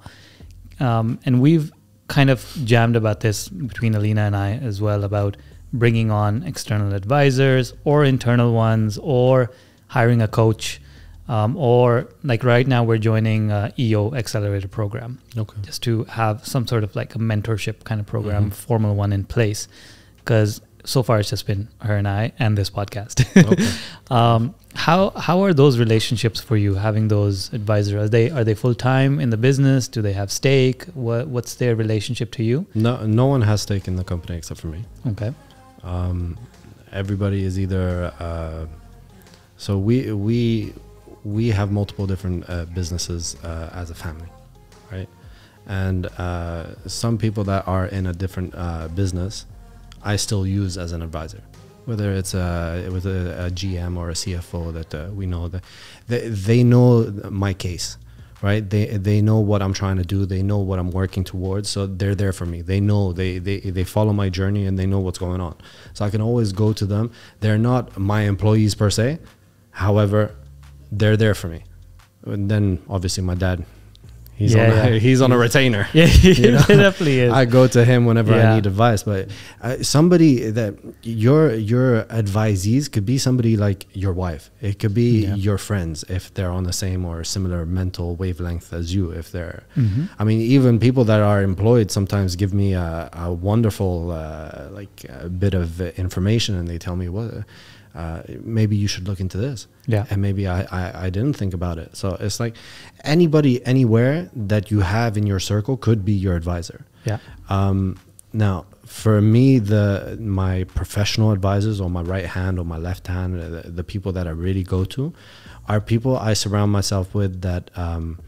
Um, and we've kind of jammed about this between Alina and I as well, about bringing on external advisors or internal ones or hiring a coach. Um, or like right now we're joining uh, E O Accelerator Program, okay. just to have some sort of like a mentorship kind of program, mm-hmm. formal one in place, because so far it's just been her and I and this podcast. okay. um, how how are those relationships for you? Having those advisors, are they are they full time in the business? Do they have stake? What what's their relationship to you? No, no one has stake in the company except for me. Okay, um, everybody is either uh, so we we. We have multiple different uh, businesses uh, as a family, right? And uh, some people that are in a different uh, business, I still use as an advisor, whether it's a, it was a, a G M or a C F O that uh, we know that they, they know my case, right? They, they know what I'm trying to do. They know what I'm working towards. So they're there for me. They know, they, they, they follow my journey and they know what's going on. So I can always go to them. They're not my employees per se. However, they're there for me. And then obviously my dad, he's, yeah, on, yeah. he's on a retainer. Yeah, he you know? definitely is. I go to him whenever yeah. I need advice, but uh, somebody that your, your advisees could be somebody like your wife. It could be yeah. your friends if they're on the same or similar mental wavelength as you, if they're, mm-hmm. I mean, even people that are employed sometimes give me a, a wonderful, uh, like a bit of information and they tell me what, Uh, maybe you should look into this. Yeah. And maybe I, I, I didn't think about it. So it's like anybody anywhere that you have in your circle could be your advisor. Yeah. Um, now, for me, the my professional advisors or my right hand or my left hand, the, the people that I really go to are people I surround myself with that um,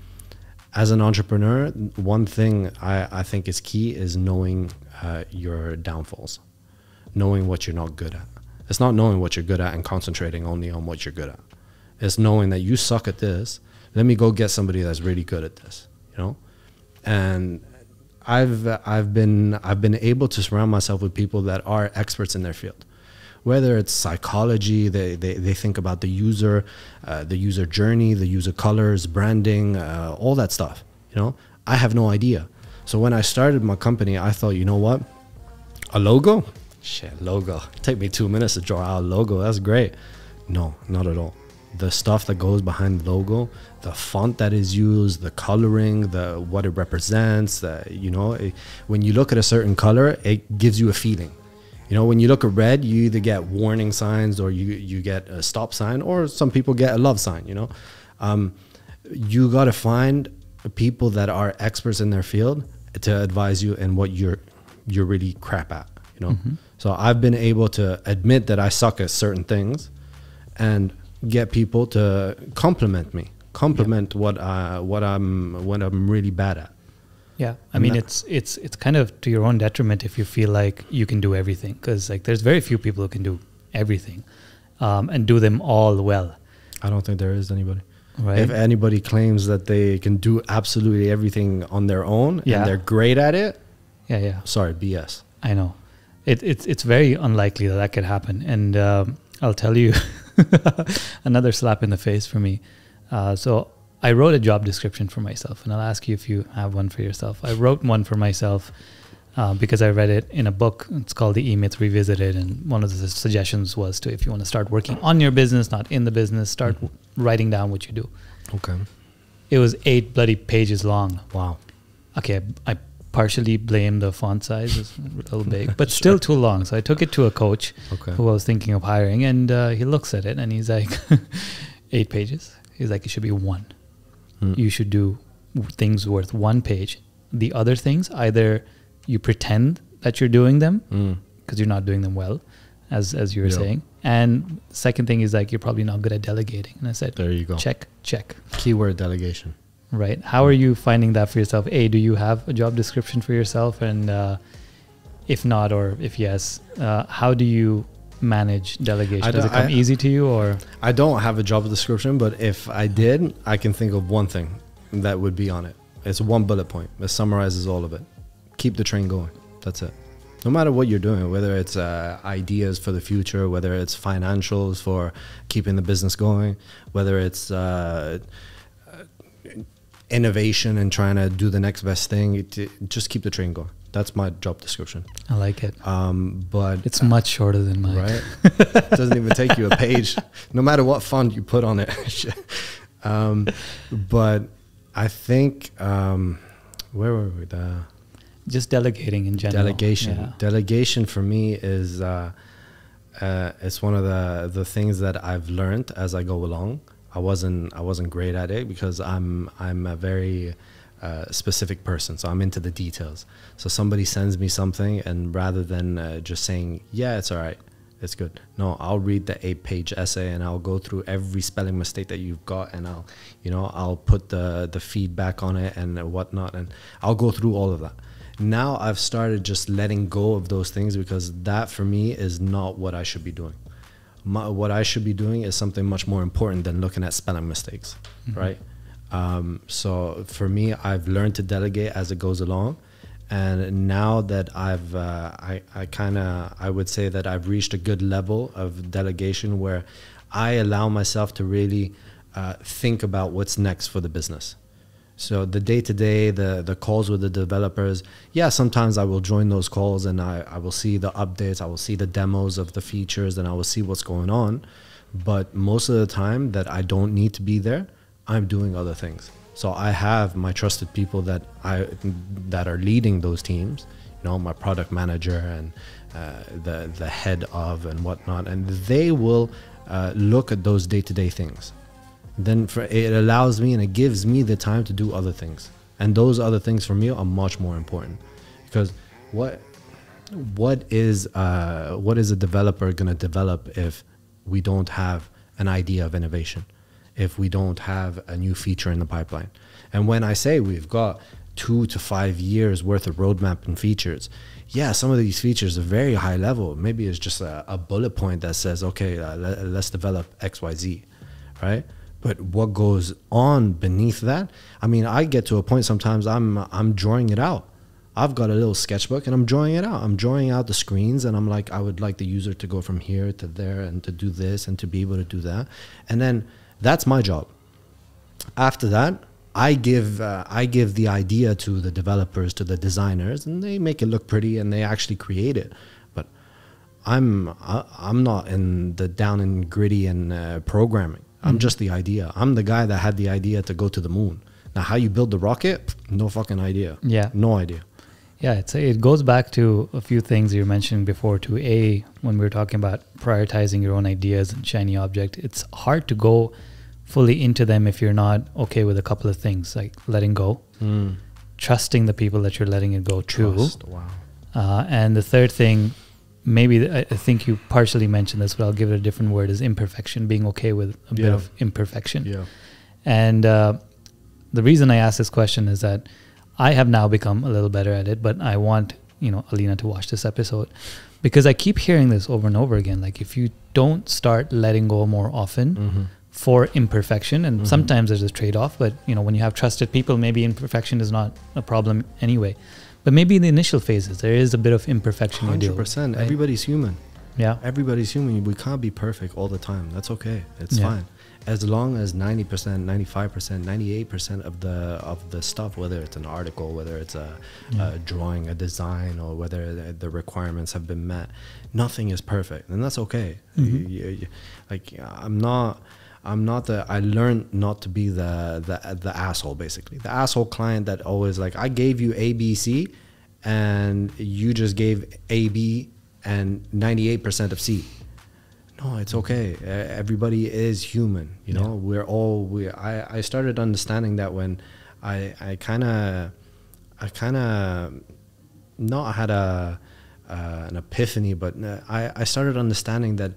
as an entrepreneur, one thing I, I think is key is knowing uh, your downfalls, knowing what you're not good at. It's not knowing what you're good at and concentrating only on what you're good at. It's knowing that you suck at this. Let me go get somebody that's really good at this, you know? And I've, I've, been, I've been able to surround myself with people that are experts in their field. Whether it's psychology, they, they, they think about the user, uh, the user journey, the user colors, branding, uh, all that stuff, you know? I have no idea. So when I started my company, I thought, you know what? A logo? Shit, logo. Take me two minutes to draw out a logo. That's great. No, not at all. The stuff that goes behind the logo, the font that is used, the coloring, the what it represents. Uh, you know, it, when you look at a certain color, it gives you a feeling. You know, when you look at red, you either get warning signs or you you get a stop sign, or some people get a love sign. You know, um, you got to find people that are experts in their field to advise you in what you're you're really crap at. You know. Mm-hmm. So I've been able to admit that I suck at certain things and get people to compliment me, compliment yeah. what I, what I'm, what I'm really bad at. Yeah. I and mean, it's, it's, it's kind of to your own detriment if you feel like you can do everything. Cause like there's very few people who can do everything um, and do them all well. I don't think there is anybody. Right. If anybody claims that they can do absolutely everything on their own yeah. and they're great at it, yeah, yeah. Sorry, B S. I know. It, it's it's very unlikely that that could happen. And um, I'll tell you, another slap in the face for me. Uh, so I wrote a job description for myself, and I'll ask you if you have one for yourself. I wrote one for myself uh, because I read it in a book. It's called The E-Myth Revisited, and one of the suggestions was to, if you want to start working on your business, not in the business, start mm-hmm. writing down what you do. Okay. It was eight bloody pages long. Wow. Okay, I partially blame the font size. It's a little big, but sure. still too long. So I took it to a coach okay. who I was thinking of hiring, and uh, he looks at it and he's like, eight pages? He's like, it should be one. Hmm. You should do things worth one page. The other things, either you pretend that you're doing them because mm. you're not doing them well, as, as you were yep. saying. And second thing is, like, you're probably not good at delegating. And I said, there you go. Check, check. Keyword delegation. Right. How are you finding that for yourself? A, do you have a job description for yourself? And uh, if not, or if yes, uh, how do you manage delegation? Does it come I, easy to you? Or I don't have a job description, but if I did, I can think of one thing that would be on it. It's one bullet point that summarizes all of it. Keep the train going. That's it. No matter what you're doing, whether it's uh, ideas for the future, whether it's financials for keeping the business going, whether it's uh, innovation and trying to do the next best thing, it, it, just keep the train going. That's my job description. I like it. Um, but it's much shorter than mine. Right? It doesn't even take you a page, no matter what font you put on it. um, but I think, um, where were we? The Just delegating in general. Delegation. Yeah. Delegation for me is uh, uh, it's one of the the things that I've learned as I go along. I wasn't I wasn't great at it because I'm I'm a very Uh, specific person, so I'm into the details. So somebody sends me something, and rather than uh, just saying, yeah, it's all right, it's good, no, I'll read the eight page essay, and I'll go through every spelling mistake that you've got, and I'll you know I'll put the the feedback on it and whatnot, and I'll go through all of that. Now I've started just letting go of those things, because that for me is not what I should be doing. My, what I should be doing is something much more important than looking at spelling mistakes. Mm-hmm. Right? Um, so for me, I've learned to delegate as it goes along. And now that I've, uh, I, I kind of, I would say that I've reached a good level of delegation where I allow myself to really uh, think about what's next for the business. So the day-to-day, the, the calls with the developers, yeah, sometimes I will join those calls, and I, I will see the updates, I will see the demos of the features, and I will see what's going on. But most of the time that I don't need to be there, I'm doing other things. So I have my trusted people that I that are leading those teams, you know, my product manager and uh, the the head of and whatnot, and they will uh, look at those day-to-day things. Then for, it allows me and it gives me the time to do other things, and those other things for me are much more important, because what what is uh, what is a developer going to develop if we don't have an idea of innovation? If we don't have a new feature in the pipeline? And when I say we've got two to five years worth of roadmap and features, yeah, some of these features are very high level. Maybe it's just a, a bullet point that says, okay, uh, let, let's develop X, Y, Z, right? But what goes on beneath that? I mean, I get to a point sometimes I'm, I'm drawing it out. I've got a little sketchbook and I'm drawing it out. I'm drawing out the screens, and I'm like, I would like the user to go from here to there and to do this and to be able to do that. And then that's my job. After that, I give uh, I give the idea to the developers, to the designers, and they make it look pretty and they actually create it. But I'm I, I'm not in the down and gritty and uh, programming. I'm mm-hmm. just the idea. I'm the guy that had the idea to go to the moon. Now, how you build the rocket? No fucking idea. Yeah, no idea. Yeah, it's a, it goes back to a few things you mentioned before too. A, when we were talking about prioritizing your own ideas and shiny object, it's hard to go fully into them if you're not okay with a couple of things, like letting go, mm. trusting the people that you're letting it go to. Trust, wow. Uh, and the third thing, maybe I think you partially mentioned this, but I'll give it a different word, is imperfection, being okay with a yeah. bit of imperfection. Yeah. And uh, the reason I asked this question is that I have now become a little better at it, but I want, you know, Alina to watch this episode, because I keep hearing this over and over again. Like, if you don't start letting go more often, mm-hmm. for imperfection. And mm-hmm. sometimes there's a trade-off, but you know, when you have trusted people, maybe imperfection is not a problem anyway. But maybe in the initial phases, there is a bit of imperfection. one hundred percent. You deal with, right? Everybody's human. Yeah. Everybody's human. We can't be perfect all the time. That's okay. It's yeah. fine. As long as ninety percent, ninety-five percent, ninety-eight percent of the of the stuff, whether it's an article, whether it's a, yeah. a drawing, a design, or whether the, the requirements have been met, nothing is perfect, and that's okay. Mm-hmm. you, you, you, like I'm not, I'm not the. I learned not to be the the the asshole, basically, the asshole client that always like, I gave you A, B, C, and you just gave A, B, and ninety-eight percent of C. No, it's okay. Uh, everybody is human, you know. Yeah. We're all we. I I started understanding that when I I kind of I kind of not had a uh, an epiphany, but I I started understanding that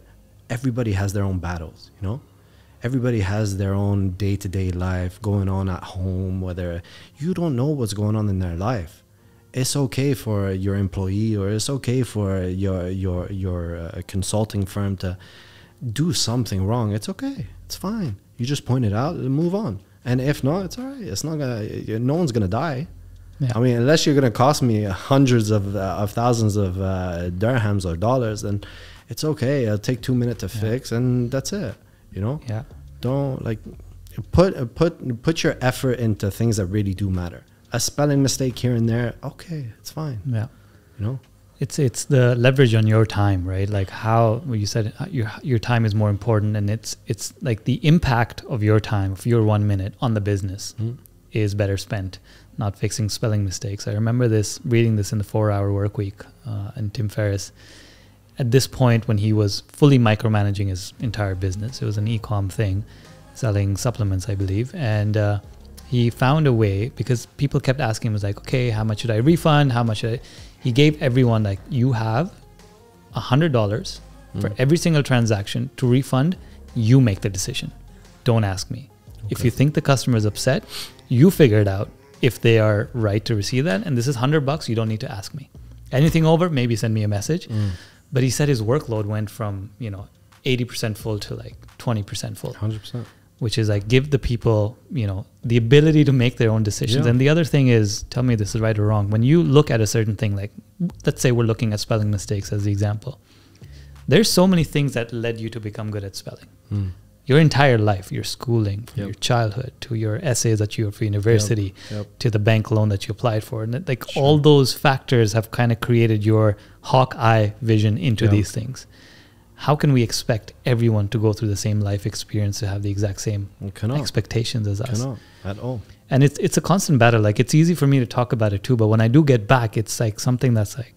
everybody has their own battles, you know. Everybody has their own day-to-day life going on at home. Whether you don't know what's going on in their life, it's okay for your employee, or it's okay for your your your uh, consulting firm to do something wrong. It's okay. It's fine. You just point it out and move on. And if not, it's all right. It's not gonna. No one's gonna die. Yeah. I mean, unless you're gonna cost me hundreds of uh, of thousands of uh, dirhams or dollars, then it's okay. It'll take two minutes to yeah. fix, and that's it. You know. Yeah. Don't like put put put your effort into things that really do matter. A spelling mistake here and there, okay, it's fine. Yeah, you know, it's it's the leverage on your time, right? Like how well you said your your time is more important, and it's it's like the impact of your time, of your one minute on the business, mm. is better spent not fixing spelling mistakes. I remember this reading this in the Four Hour Work Week, uh, and Tim Ferriss. At this point, when he was fully micromanaging his entire business, it was an e-com thing, selling supplements, I believe, and. Uh, He found a way, because people kept asking him, was like, okay, how much should I refund? How much should I? He gave everyone, like, you have one hundred dollars mm. for every single transaction to refund. You make the decision. Don't ask me. Okay. If you think the customer is upset, you figure it out if they are right to receive that. And this is one hundred bucks. You don't need to ask me. Anything over, maybe send me a message. Mm. But he said his workload went from, you know, eighty percent full to like twenty percent full. one hundred percent. Which is like, give the people, you know, the ability to make their own decisions. Yeah. And the other thing is, tell me if this is right or wrong. When you look at a certain thing, like let's say we're looking at spelling mistakes as the example. There's so many things that led you to become good at spelling. Mm. Your entire life, your schooling, from yep. your childhood, to your essays that you were for university, yep. Yep. to the bank loan that you applied for. And like sure. all those factors have kind of created your hawk eye vision into yep. these things. How can we expect everyone to go through the same life experience, to have the exact same expectations as us? Cannot at all. And it's it's a constant battle. Like, it's easy for me to talk about it too, but when I do get back, it's like something that's like,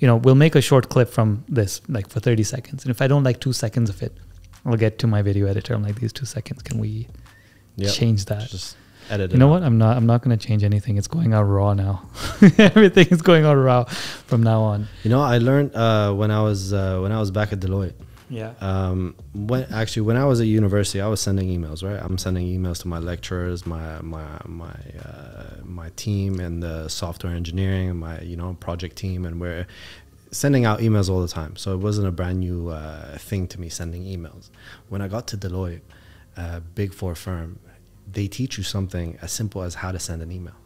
you know, we'll make a short clip from this, like for thirty seconds. And if I don't like two seconds of it, I'll get to my video editor. I'm like, these two seconds, can we yep. change that? Just edit it. You know what? I'm not, I'm not going to change anything. It's going out raw now. Everything is going out raw from now on. You know, I learned uh, when I was uh, when I was back at Deloitte. Yeah. Um, when actually, when I was at university, I was sending emails. Right, I'm sending emails to my lecturers, my my my uh, my team, and the software engineering, and my you know project team, and we're sending out emails all the time. So it wasn't a brand new uh, thing to me, sending emails. When I got to Deloitte, uh, big four firm. They teach you something as simple as how to send an email,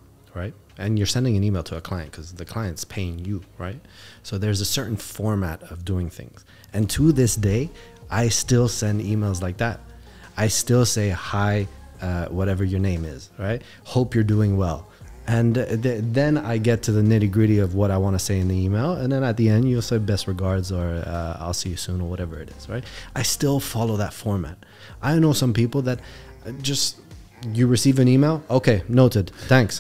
right? And you're sending an email to a client because the client's paying you, right? So there's a certain format of doing things. And to this day, I still send emails like that. I still say, hi, uh, whatever your name is, right? Hope you're doing well. And th then I get to the nitty gritty of what I want to say in the email. And then at the end, you'll say best regards, or uh, I'll see you soon, or whatever it is, right? I still follow that format. I know some people that just... You receive an email? Okay, noted. Thanks.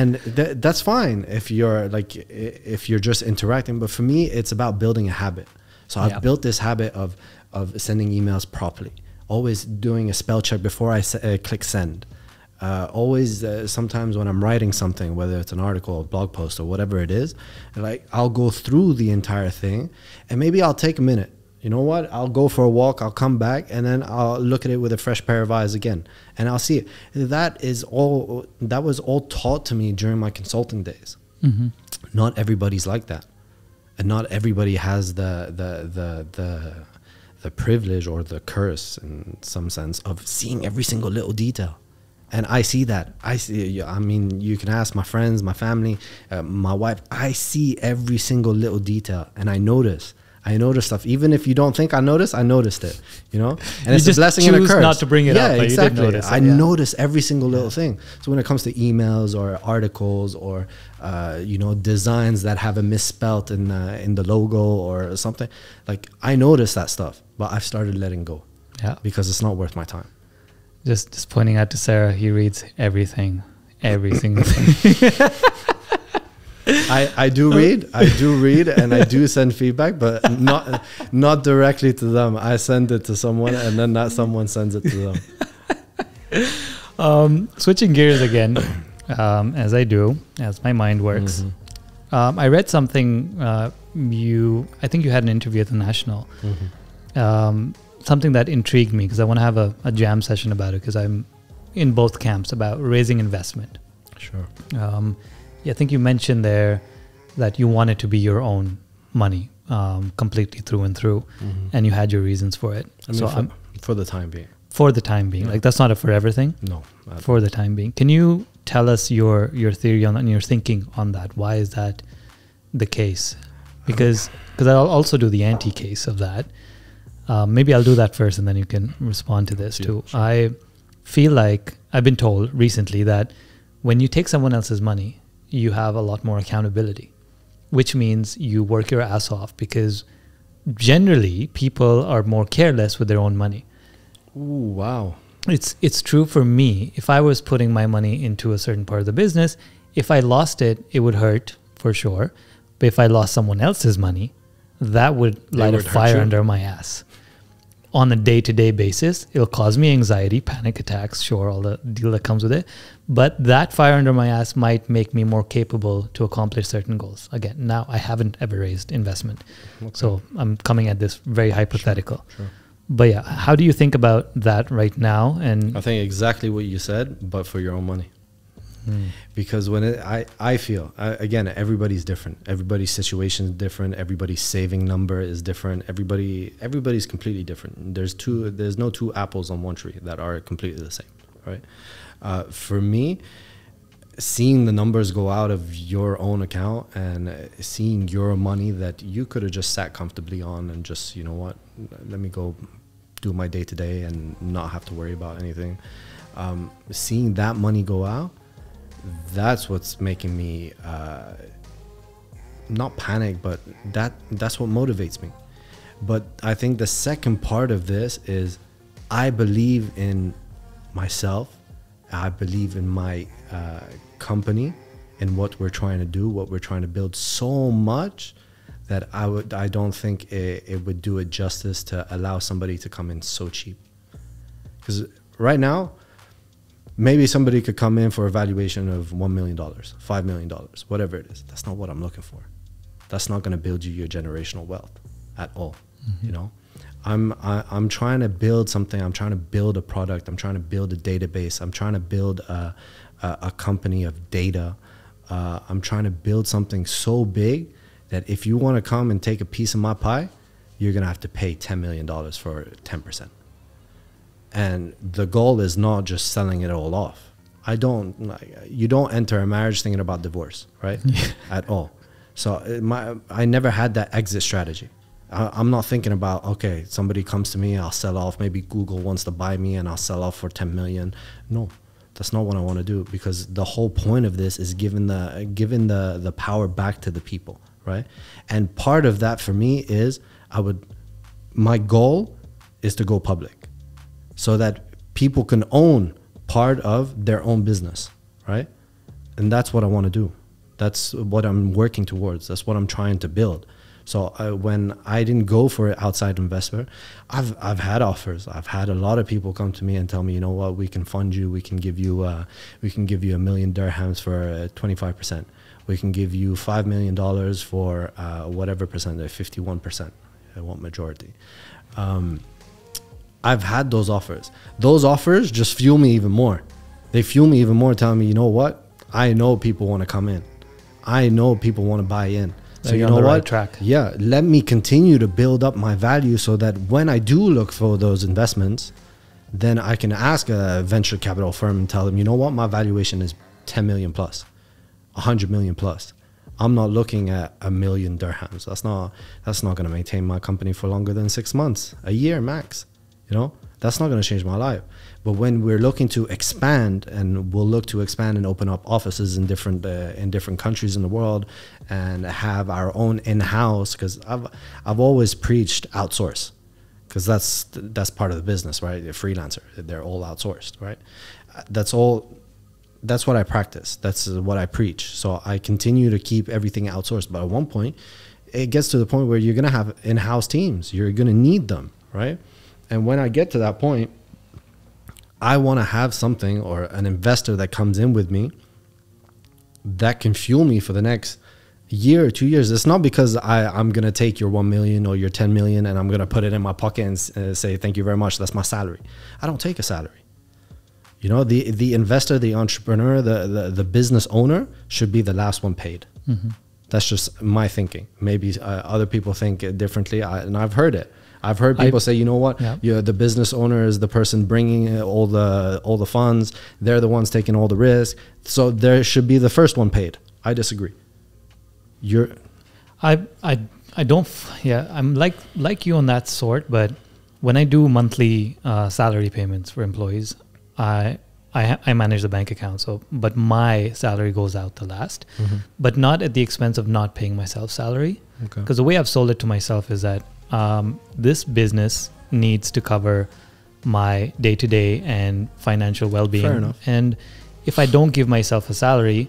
And th that's fine if you're like if you're just interacting, but for me it's about building a habit. So I've yeah. built this habit of of sending emails properly. Always doing a spell check before I uh, click send. Uh, always uh, sometimes when I'm writing something, whether it's an article, a blog post, or whatever it is, like I'll go through the entire thing, and maybe I'll take a minute. You know what? I'll go for a walk. I'll come back, and then I'll look at it with a fresh pair of eyes again, and I'll see it. That is all. That was all taught to me during my consulting days. Mm-hmm. Not everybody's like that, and not everybody has the the the the the privilege or the curse in some sense of seeing every single little detail. And I see that. I see, I mean, you can ask my friends, my family, uh, my wife. I see every single little detail, and I notice. I notice stuff. Even if you don't think I notice, I noticed it, you know? And you it's just a blessing and a curse. Not to bring it yeah, up, but exactly. you didn't notice it, I yeah. notice every single little yeah. thing. So when it comes to emails or articles or, uh, you know, designs that have a misspelt in, uh, in the logo or something, like I notice that stuff, but I've started letting go yeah. because it's not worth my time. Just, just pointing out to Sarah, he reads everything, every single thing. I, I do read, I do read, and I do send feedback, but not not directly to them. I send it to someone, and then that someone sends it to them. Um, switching gears again, um, as I do, as my mind works. Mm-hmm. um, I read something uh, you, I think you had an interview at the National, mm-hmm. um, something that intrigued me because I want to have a, a jam session about it because I'm in both camps about raising investment. Sure. Um, I think you mentioned there that you wanted to be your own money um, completely through and through, mm-hmm. and you had your reasons for it. I mean, so for, I'm, for the time being. For the time being. Yeah. Like that's not a forever thing? No. For the time being. Can you tell us your, your theory on and your thinking on that? Why is that the case? Because because I'll also do the anti-case of that. Um, maybe I'll do that first and then you can respond to this yeah, too. Sure. I feel like I've been told recently that when you take someone else's money, you have a lot more accountability, which means you work your ass off because generally people are more careless with their own money. Ooh, wow. It's, it's true for me. If I was putting my money into a certain part of the business, if I lost it, it would hurt for sure. But if I lost someone else's money, that would light a fire under my ass. On a day-to-day basis, it'll cause me anxiety, panic attacks, sure, all the deal that comes with it. But that fire under my ass might make me more capable to accomplish certain goals. Again, now I haven't ever raised investment. Okay. So I'm coming at this very hypothetical. Sure, sure. But yeah, how do you think about that right now? And I think exactly what you said, but for your own money. Mm. Because when it, I, I feel, I, again, everybody's different. Everybody's situation is different. Everybody's saving number is different. Everybody, everybody's completely different. There's two, there's no two apples on one tree that are completely the same, right? Uh, for me, seeing the numbers go out of your own account and seeing your money that you could have just sat comfortably on and just, you know what, let me go do my day to day and not have to worry about anything. Um, seeing that money go out, that's what's making me uh, not panic, but that that's what motivates me. But I think the second part of this is I believe in myself. I believe in my uh, company and what we're trying to do, what we're trying to build so much that I would I don't think it, it would do it justice to allow somebody to come in so cheap. Because right now, maybe somebody could come in for a valuation of one million dollars, five million dollars, whatever it is. That's not what I'm looking for. That's not going to build you your generational wealth at all. Mm-hmm. You know, I'm, I, I'm trying to build something. I'm trying to build a product. I'm trying to build a database. I'm trying to build a, a, a company of data. Uh, I'm trying to build something so big that if you want to come and take a piece of my pie, you're going to have to pay ten million dollars for ten percent. And the goal is not just selling it all off. I don't, you don't enter a marriage thinking about divorce, right? Yeah. At all. So my, I never had that exit strategy. I, I'm not thinking about, okay, somebody comes to me, I'll sell off. Maybe Google wants to buy me and I'll sell off for ten million. No, that's not what I want to do because the whole point of this is giving the, giving the, the power back to the people, right? And part of that for me is I would, my goal is to go public, so that people can own part of their own business, right? And that's what I want to do. That's what I'm working towards. That's what I'm trying to build. So I, when I didn't go for an outside investor, I've, I've had offers. I've had a lot of people come to me and tell me, you know what, we can fund you. We can give you, uh, we can give you a million dirhams for twenty-five percent. We can give you five million dollars for uh, whatever percent, fifty-one percent, I want majority. Um, I've had those offers. Those offers just fuel me even more. They fuel me even more, telling me, you know what? I know people want to come in. I know people want to buy in. So you know what? Track. Yeah, let me continue to build up my value so that when I do look for those investments, then I can ask a venture capital firm and tell them, you know what, my valuation is ten million plus, one hundred million plus. I'm not looking at a million dirhams. That's not, that's not going to maintain my company for longer than six months, a year max. You know, that's not going to change my life. But when we're looking to expand, and we'll look to expand and open up offices in different uh, in different countries in the world, and have our own in-house, because I've I've always preached outsource, because that's that's part of the business, right? A freelancer, they're all outsourced, right? That's all. That's what I practice. That's what I preach. So I continue to keep everything outsourced. But at one point, it gets to the point where you're going to have in-house teams. You're going to need them, right? And when I get to that point, I want to have something or an investor that comes in with me that can fuel me for the next year or two years. It's not because I, I'm going to take your one million or your ten million and I'm going to put it in my pocket and uh, say, thank you very much. That's my salary. I don't take a salary. You know, the, the investor, the entrepreneur, the, the, the business owner should be the last one paid. Mm-hmm. That's just my thinking. Maybe uh, other people think differently, I, and I've heard it. I've heard people I, say, you know what, yeah. You're the business owner is the person bringing all the all the funds. They're the ones taking all the risk. So there should be the first one paid. I disagree. You're, I I I don't. Yeah, I'm like like you on that sort. But when I do monthly uh, salary payments for employees, I. I, I manage the bank account, so but my salary goes out the last, mm-hmm. but not at the expense of not paying myself salary. Because okay. the way I've sold it to myself is that um, this business needs to cover my day-to-day and financial well-being. Fair enough. And if I don't give myself a salary,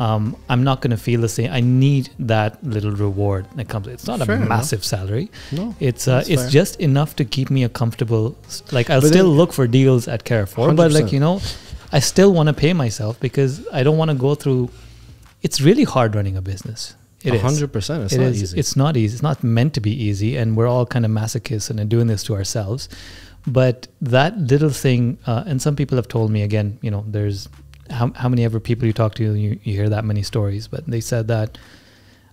um, I'm not going to feel the same. I need that little reward that comes. It's not fair a enough. massive salary. No, it's uh, it's fair. Just enough to keep me a comfortable. Like I'll but still look for deals at Carrefour, one hundred percent. But like you know, I still want to pay myself because I don't want to go through. It's really hard running a business. It is one hundred percent. It's not easy. It's not easy. It's not meant to be easy, and we're all kind of masochists and doing this to ourselves. But that little thing, uh, and some people have told me again. You know, there's. How, how many ever people you talk to, you, you hear that many stories, but they said that,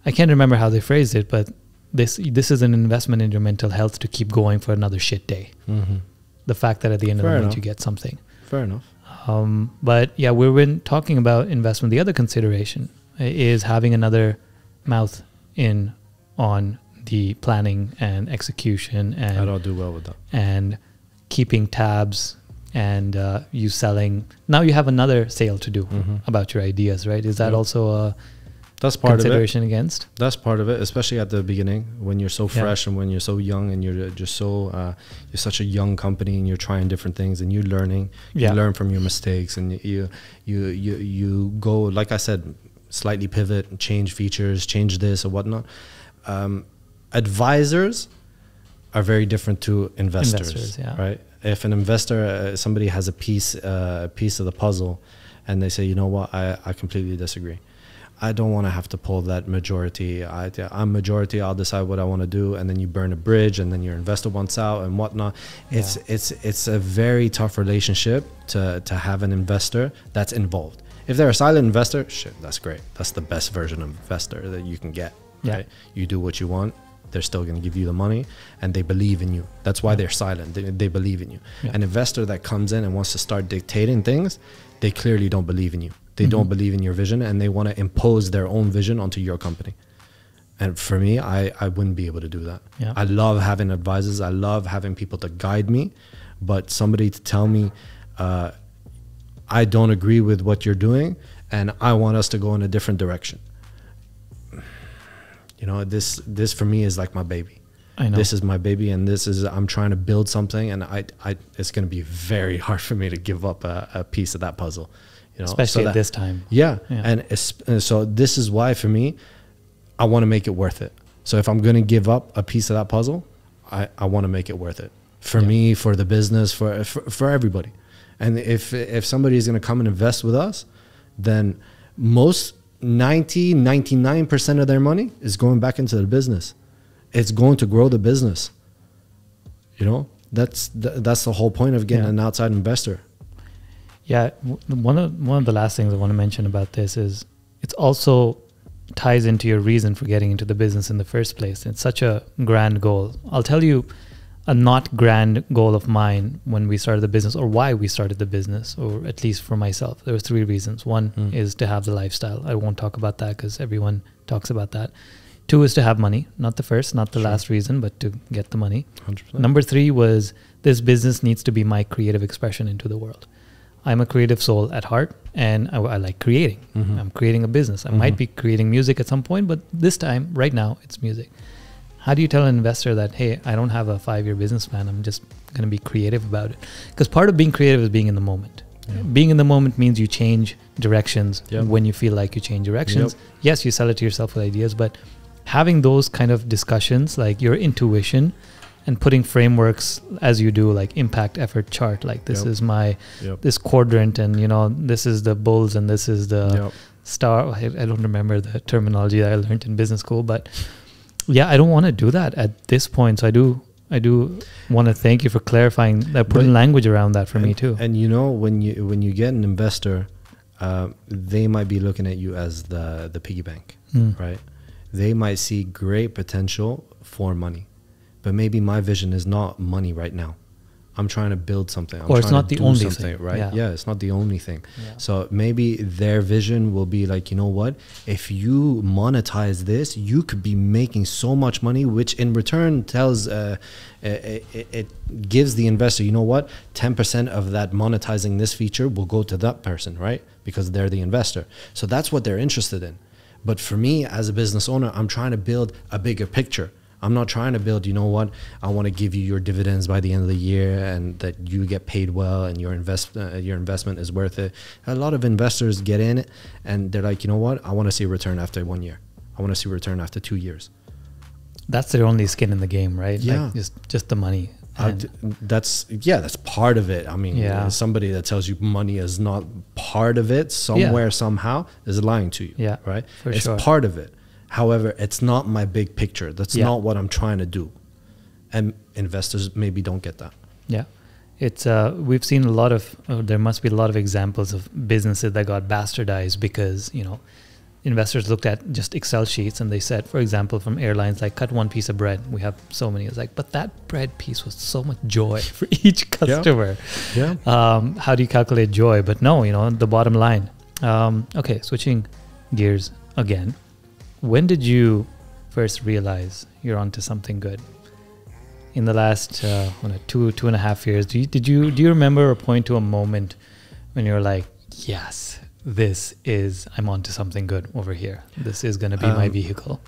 I can't remember how they phrased it, but this this is an investment in your mental health to keep going for another shit day. Mm-hmm. The fact that at the end Fair of the enough. month you get something. Fair enough. Um, but yeah, we've been talking about investment. The other consideration is having another mouth in on the planning and execution. And I don't do well with that. And keeping tabs. And uh, you selling now, you have another sale to do mm-hmm. about your ideas, right? Is that yeah. also a that's part consideration of it. against? That's part of it, especially at the beginning when you're so fresh yeah. and when you're so young and you're just so uh, you're such a young company and you're trying different things and you're learning. You yeah. learn from your mistakes and you you you you go, like I said, slightly pivot, change features, change this or whatnot. Um, advisors are very different to investors, investors yeah. right? If an investor, uh, somebody has a piece, uh, piece of the puzzle and they say, you know what, I, I completely disagree. I don't want to have to pull that majority. I, I'm majority, I'll decide what I want to do. And then you burn a bridge and then your investor wants out and whatnot. It's, yeah. it's, it's a very tough relationship to, to have an investor that's involved. If they're a silent investor, shit, that's great. That's the best version of investor that you can get, yeah. right? You do what you want. They're still going to give you the money and they believe in you. That's why they're silent. They, they believe in you. Yeah. An investor that comes in and wants to start dictating things, they clearly don't believe in you. They mm-hmm. don't believe in your vision and they want to impose their own vision onto your company. And for me, I, I wouldn't be able to do that. Yeah. I love having advisors. I love having people to guide me, but somebody to tell me, uh, I don't agree with what you're doing and I want us to go in a different direction. You know, this this for me is like my baby. I know. This is my baby and this is, I'm trying to build something and I, I it's going to be very hard for me to give up a, a piece of that puzzle. You know, especially so that, at this time. Yeah. yeah. And, it's, and so this is why for me, I want to make it worth it. So if I'm going to give up a piece of that puzzle, I, I want to make it worth it for yeah. me, for the business, for, for, for everybody. And if, if somebody is going to come and invest with us, then most ninety, ninety-nine percent of their money is going back into the business. It's going to grow the business. You know, that's th that's the whole point of getting yeah. an outside investor. Yeah, one of one of the last things I want to mention about this is it's also ties into your reason for getting into the business in the first place. It's such a grand goal. I'll tell you a not grand goal of mine when we started the business, or why we started the business, or at least for myself. There was three reasons. One mm. is to have the lifestyle. I won't talk about that because everyone talks about that. Two is to have money. Not the first, not the sure. last reason, but to get the money. one hundred percent. Number three was this business needs to be my creative expression into the world. I'm a creative soul at heart, and I, I like creating. Mm-hmm. I'm creating a business. I mm-hmm. might be creating music at some point, but this time, right now, it's music. How do you tell an investor that, hey, I don't have a five-year business plan, I'm just going to be creative about it? Because part of being creative is being in the moment. Yeah. Being in the moment means you change directions yep. when you feel like you change directions. Yep. Yes, you sell it to yourself with ideas, but having those kind of discussions, like your intuition, and putting frameworks as you do, like impact, effort, chart, like this yep. is my, yep. this quadrant, and you know, this is the bulls and this is the yep. star. I, I don't remember the terminology that I learned in business school, but yeah, I don't want to do that at this point. So I do, I do want to thank you for clarifying that, putting but, language around that for and, me too. And you know, when you when you get an investor, uh, they might be looking at you as the the piggy bank, mm. right? They might see great potential for money, but maybe my vision is not money right now. I'm trying to build something. I'm or it's not the only thing, right? Yeah. yeah, it's not the only thing. Yeah. So maybe their vision will be like, you know what? If you monetize this, you could be making so much money, which in return tells, uh, it, it, it gives the investor, you know what? ten percent of that monetizing this feature will go to that person, right? Because they're the investor. So that's what they're interested in. But for me as a business owner, I'm trying to build a bigger picture. I'm not trying to build, you know what, I want to give you your dividends by the end of the year and that you get paid well and your invest, uh, your investment is worth it. A lot of investors get in and they're like, you know what, I want to see a return after one year. I want to see a return after two years. That's their only skin in the game, right? Yeah. Like just, just the money. I, that's, yeah, that's part of it. I mean, yeah. somebody that tells you money is not part of it somewhere, yeah. somehow is lying to you, yeah, right? For it's sure. part of it. However, it's not my big picture. That's yeah. not what I'm trying to do. And investors maybe don't get that. Yeah. It's, uh, we've seen a lot of, oh, there must be a lot of examples of businesses that got bastardized because, you know, investors looked at just Excel sheets and they said, for example, from airlines, like cut one piece of bread. We have so many. It's like, but that bread piece was so much joy for each customer. Yeah. yeah. Um, how do you calculate joy? But no, you know, the bottom line. Um, okay. Switching gears again. When did you first realize you're onto something good? In the last uh, two, two and a half years, do you, did you, do you remember or point to a moment when you were like, yes, this is, I'm onto something good over here. This is going to be um, my vehicle.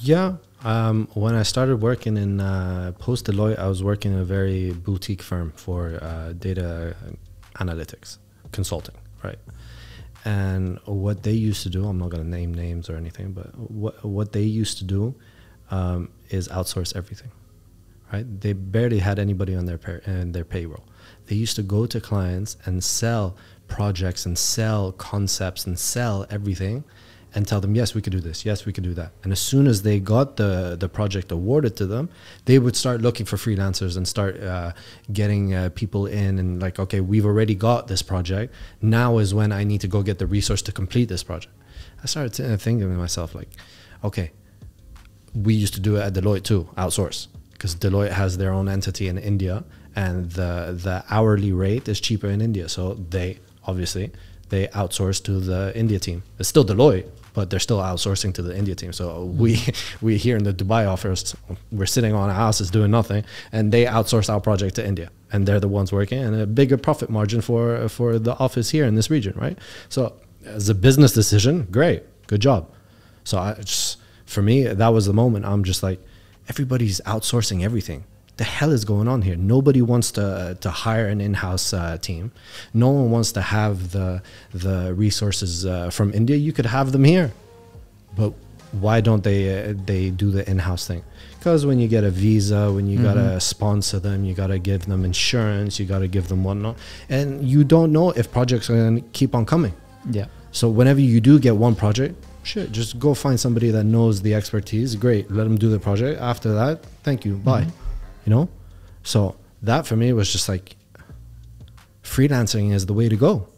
Yeah. Um, when I started working in uh, post Deloitte, I was working in a very boutique firm for uh, data analytics, consulting, right? And what they used to do, I'm not going to name names or anything, but what, what they used to do um, is outsource everything, right? They barely had anybody on their, pay, on their payroll. They used to go to clients and sell projects and sell concepts and sell everything and tell them, yes, we could do this. Yes, we could do that. And as soon as they got the, the project awarded to them, they would start looking for freelancers and start uh, getting uh, people in and like, okay, we've already got this project. Now is when I need to go get the resource to complete this project. I started thinking to myself like, okay, we used to do it at Deloitte too, outsource, because Deloitte has their own entity in India and the, the hourly rate is cheaper in India. So they obviously, they outsource to the India team. It's still Deloitte, but they're still outsourcing to the India team. So we, we here in the Dubai office, we're sitting on our houses doing nothing, and they outsource our project to India, and they're the ones working, and a bigger profit margin for, for the office here in this region, right? So as a business decision, great, good job. So I just, for me, that was the moment. I'm just like, everybody's outsourcing everything. The hell is going on here? Nobody wants to to hire an in-house uh, team. No one wants to have the the resources uh, from India. You could have them here, but why don't they uh, they do the in-house thing? Because when you get a visa, when you mm-hmm. gotta sponsor them, you gotta give them insurance, you gotta give them whatnot, and you don't know if projects are gonna keep on coming. Yeah. So whenever you do get one project, shit, just go find somebody that knows the expertise. Great, let them do the project. After that, thank you, bye. Mm-hmm. You know, so that for me was just like, freelancing is the way to go.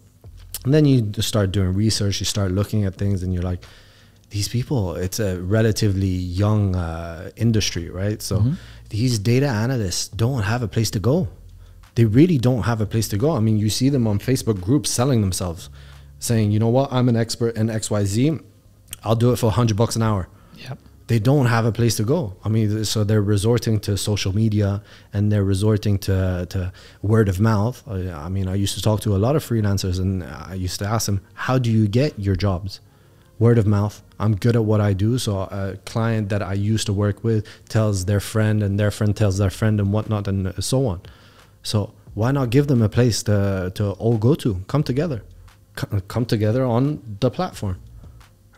And then you just start doing research, you start looking at things and you're like, these people, it's a relatively young uh, industry, right? So mm-hmm. these data analysts don't have a place to go. They really don't have a place to go. I mean, you see them on Facebook groups selling themselves, saying, you know what, I'm an expert in X Y Z. I'll do it for a hundred bucks an hour. Yep. They don't have a place to go. I mean, so they're resorting to social media and they're resorting to, to word of mouth. I mean, I used to talk to a lot of freelancers and I used to ask them, how do you get your jobs? Word of mouth. I'm good at what I do. So a client that I used to work with tells their friend and their friend tells their friend and whatnot and so on. So why not give them a place to, to all go to? Come together. Come together on the platform,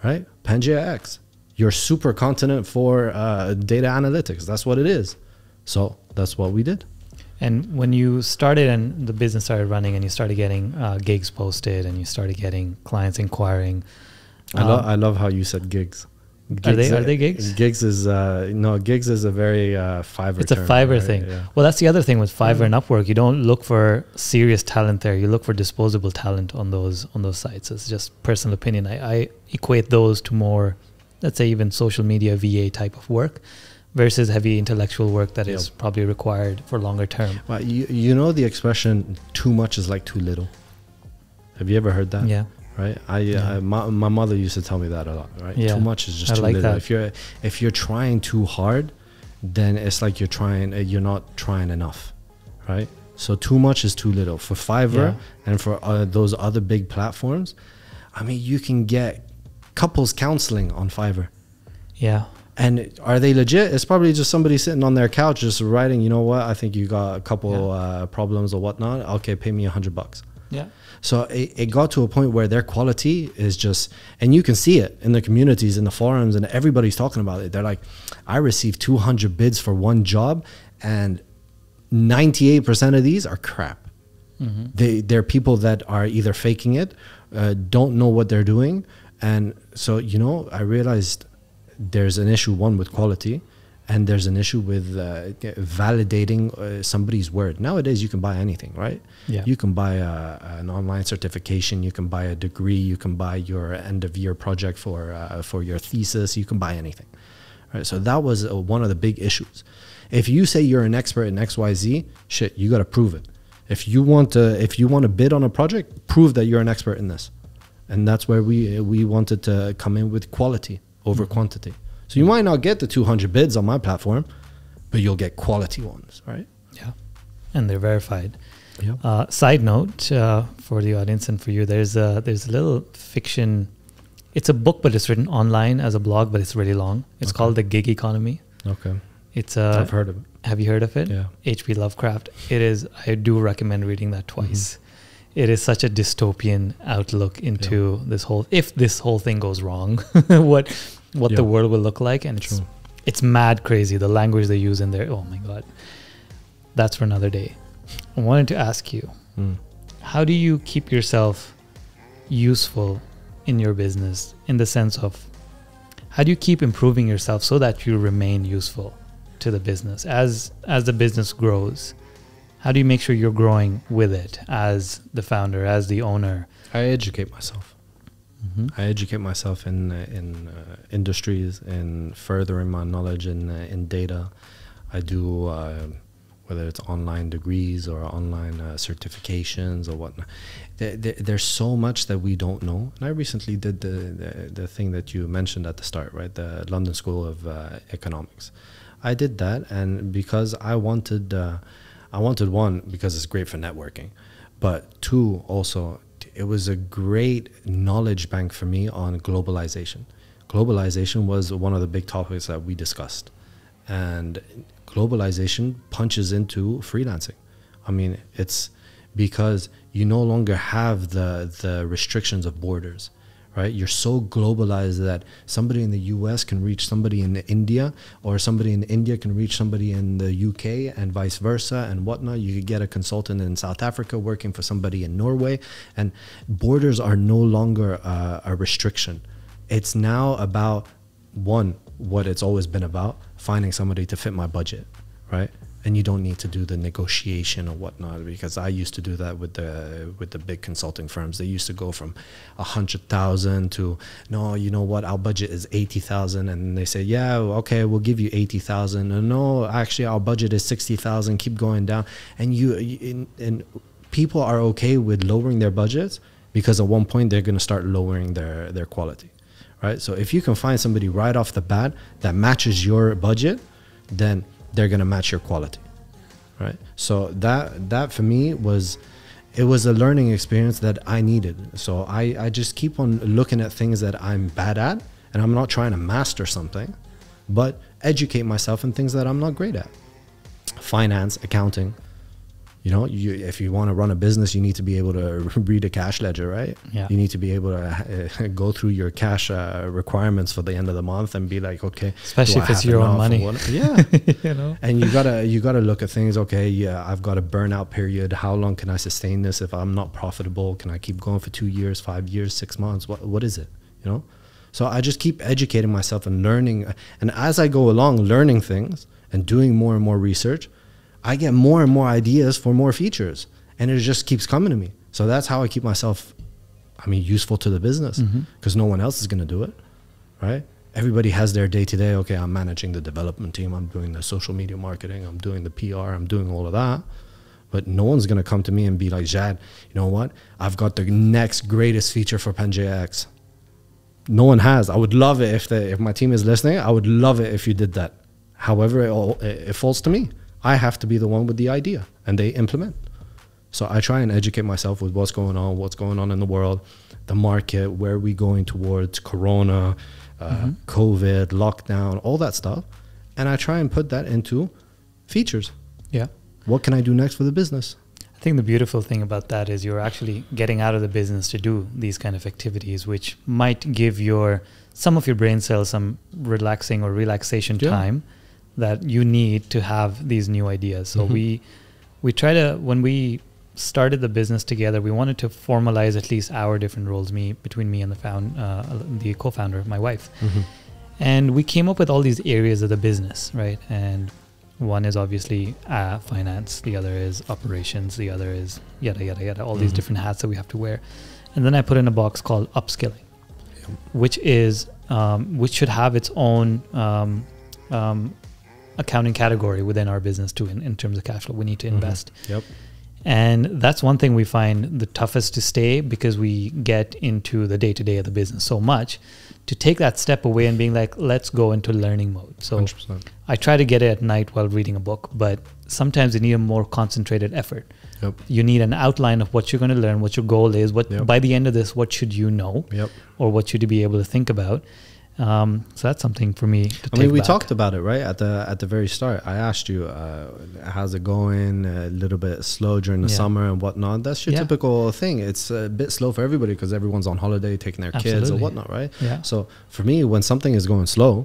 right? Pangaea X. Your super continent for uh, data analytics. That's what it is. So that's what we did. And when you started and the business started running and you started getting uh, gigs posted and you started getting clients inquiring. Um, I, lo I love how you said gigs. gigs are, they, are they gigs? Gigs is, uh, no, gigs is a very uh, Fiverr It's a term, Fiverr right? thing. Yeah. Well, that's the other thing with Fiverr mm-hmm. and Upwork. You don't look for serious talent there. You look for disposable talent on those, on those sites. It's just personal opinion. I, I equate those to more... let's say even social media V A type of work versus heavy intellectual work that yep. is probably required for longer term. Well, you, you know the expression, too much is like too little. Have you ever heard that? Yeah. Right? I, yeah. I my, my mother used to tell me that a lot, right? Yeah. Too much is just I too like little. That. If you're, if you're trying too hard, then it's like you're trying, you're not trying enough, right? So too much is too little. For Fiverr yeah. and for uh, those other big platforms, I mean, you can get couples counseling on Fiverr. Yeah. And are they legit? It's probably just somebody sitting on their couch just writing, you know what, I think you got a couple yeah. uh, problems or whatnot. Okay, pay me a hundred bucks. Yeah. So it, it got to a point where their quality is just, and you can see it in the communities, in the forums, and everybody's talking about it. They're like, I received two hundred bids for one job and ninety-eight percent of these are crap. Mm-hmm. They, they're people that are either faking it, uh, don't know what they're doing. And so, you know, I realized there's an issue, one, with quality, and there's an issue with uh, validating uh, somebody's word. Nowadays, you can buy anything, right? Yeah. You can buy a, an online certification. You can buy a degree. You can buy your end-of-year project for, uh, for your thesis. You can buy anything, right? So that was uh, one of the big issues. If you say you're an expert in X Y Z, shit, you got to prove it. If you want to, if you want to bid on a project, prove that you're an expert in this. And that's where we we wanted to come in with quality over quantity. So you might not get the two hundred bids on my platform, but you'll get quality ones, right? Yeah, and they're verified. Yeah. Uh, side note uh, for the audience and for you, there's a there's a little fiction. It's a book, but it's written online as a blog, but it's really long. It's okay. called The Gig Economy. Okay. It's uh, I've heard of it. Have you heard of it? Yeah. H P Lovecraft. It is. I do recommend reading that twice. Mm-hmm. It is such a dystopian outlook into yeah. this whole, if this whole thing goes wrong, what what yeah. the world will look like. And it's, it's mad crazy. The language they use in there, oh my God. That's for another day. I wanted to ask you, mm. how do you keep yourself useful in your business in the sense of, how do you keep improving yourself so that you remain useful to the business? As, as the business grows, how do you make sure you're growing with it as the founder, as the owner? I educate myself. Mm-hmm. I educate myself in in uh, industries and in furthering my knowledge in uh, in data. I do uh, whether it's online degrees or online uh, certifications or whatnot. There, there, there's so much that we don't know. And I recently did the, the the thing that you mentioned at the start, right? The London School of uh, Economics. I did that, and because I wanted. Uh, I wanted one because it's great for networking, but two, also it was a great knowledge bank for me on globalization. Globalization was one of the big topics that we discussed, and globalization punches into freelancing. I mean, it's because you no longer have the, the restrictions of borders. Right? You're so globalized that somebody in the U S can reach somebody in India, or somebody in India can reach somebody in the U K, and vice versa and whatnot. You could get a consultant in South Africa working for somebody in Norway, and borders are no longer uh, a restriction. It's now about, one, what it's always been about, finding somebody to fit my budget, right? then you don't need to do the negotiation or whatnot, because I used to do that with the with the big consulting firms. They used to go from a hundred thousand to, no, you know what, our budget is eighty thousand, and they say, yeah, okay, we'll give you eighty thousand, and no, actually our budget is sixty thousand. Keep going down, and you, and, and people are okay with lowering their budgets because at one point they're going to start lowering their their quality, right? So if you can find somebody right off the bat that matches your budget, then they're going to match your quality, right? So that that for me was, it was a learning experience that I needed. So I, I just keep on looking at things that I'm bad at, and I'm not trying to master something, but educate myself in things that I'm not great at. Finance, accounting, you know, you, if you want to run a business, you need to be able to read a cash ledger, right? Yeah. You need to be able to uh, go through your cash uh, requirements for the end of the month and be like, okay, especially if it's your own money. Yeah. You know? And you gotta, you gotta look at things. Okay, yeah, I've got a burnout period. How long can I sustain this? If I'm not profitable, can I keep going for two years, five years, six months? What, what is it? You know? So I just keep educating myself and learning. And as I go along, learning things and doing more and more research, I get more and more ideas for more features, and it just keeps coming to me. So that's how I keep myself, I mean, useful to the business, because mm-hmm. no one else is going to do it, right? Everybody has their day to day. Okay, I'm managing the development team, I'm doing the social media marketing, I'm doing the P R, I'm doing all of that. But no one's going to come to me and be like, Jad, you know what? I've got the next greatest feature for Pangaea X. No one has. I would love it if, the, if my team is listening, I would love it if you did that. However, it, all, it, it falls to me. I have to be the one with the idea, and they implement. So I try and educate myself with what's going on, what's going on in the world, the market, where are we going towards, Corona, uh, mm-hmm. COVID, lockdown, all that stuff. And I try and put that into features. Yeah. What can I do next for the business? I think the beautiful thing about that is you're actually getting out of the business to do these kind of activities, which might give your, some of your brain cells some relaxing or relaxation yeah. time that you need to have these new ideas. So mm-hmm. we we try to, when we started the business together, we wanted to formalize at least our different roles, me between me and the found uh, the co-founder, my wife. Mm-hmm. And we came up with all these areas of the business, right? And one is obviously uh, finance, the other is operations, the other is yada, yada, yada, all mm-hmm. these different hats that we have to wear. And then I put in a box called upskilling, yep. which is, um, which should have its own, um, um, accounting category within our business too, in, in terms of cash flow. We need to invest. Mm-hmm. Yep. And that's one thing we find the toughest to stay, because we get into the day-to-day -day of the business so much, to take that step away and being like, let's go into learning mode. So one hundred percent. I try to get it at night while reading a book, but sometimes you need a more concentrated effort. Yep. You need an outline of what you're going to learn, what your goal is, what yep. by the end of this, what should you know, yep. or what should you be able to think about. Um, so that's something for me to I take mean, we back. Talked about it, right? At the at the very start, I asked you, uh, how's it going? A little bit slow during the yeah. summer and whatnot. That's your yeah. typical thing. It's a bit slow for everybody because everyone's on holiday, taking their Absolutely. Kids and whatnot, right? Yeah. So for me, when something is going slow, we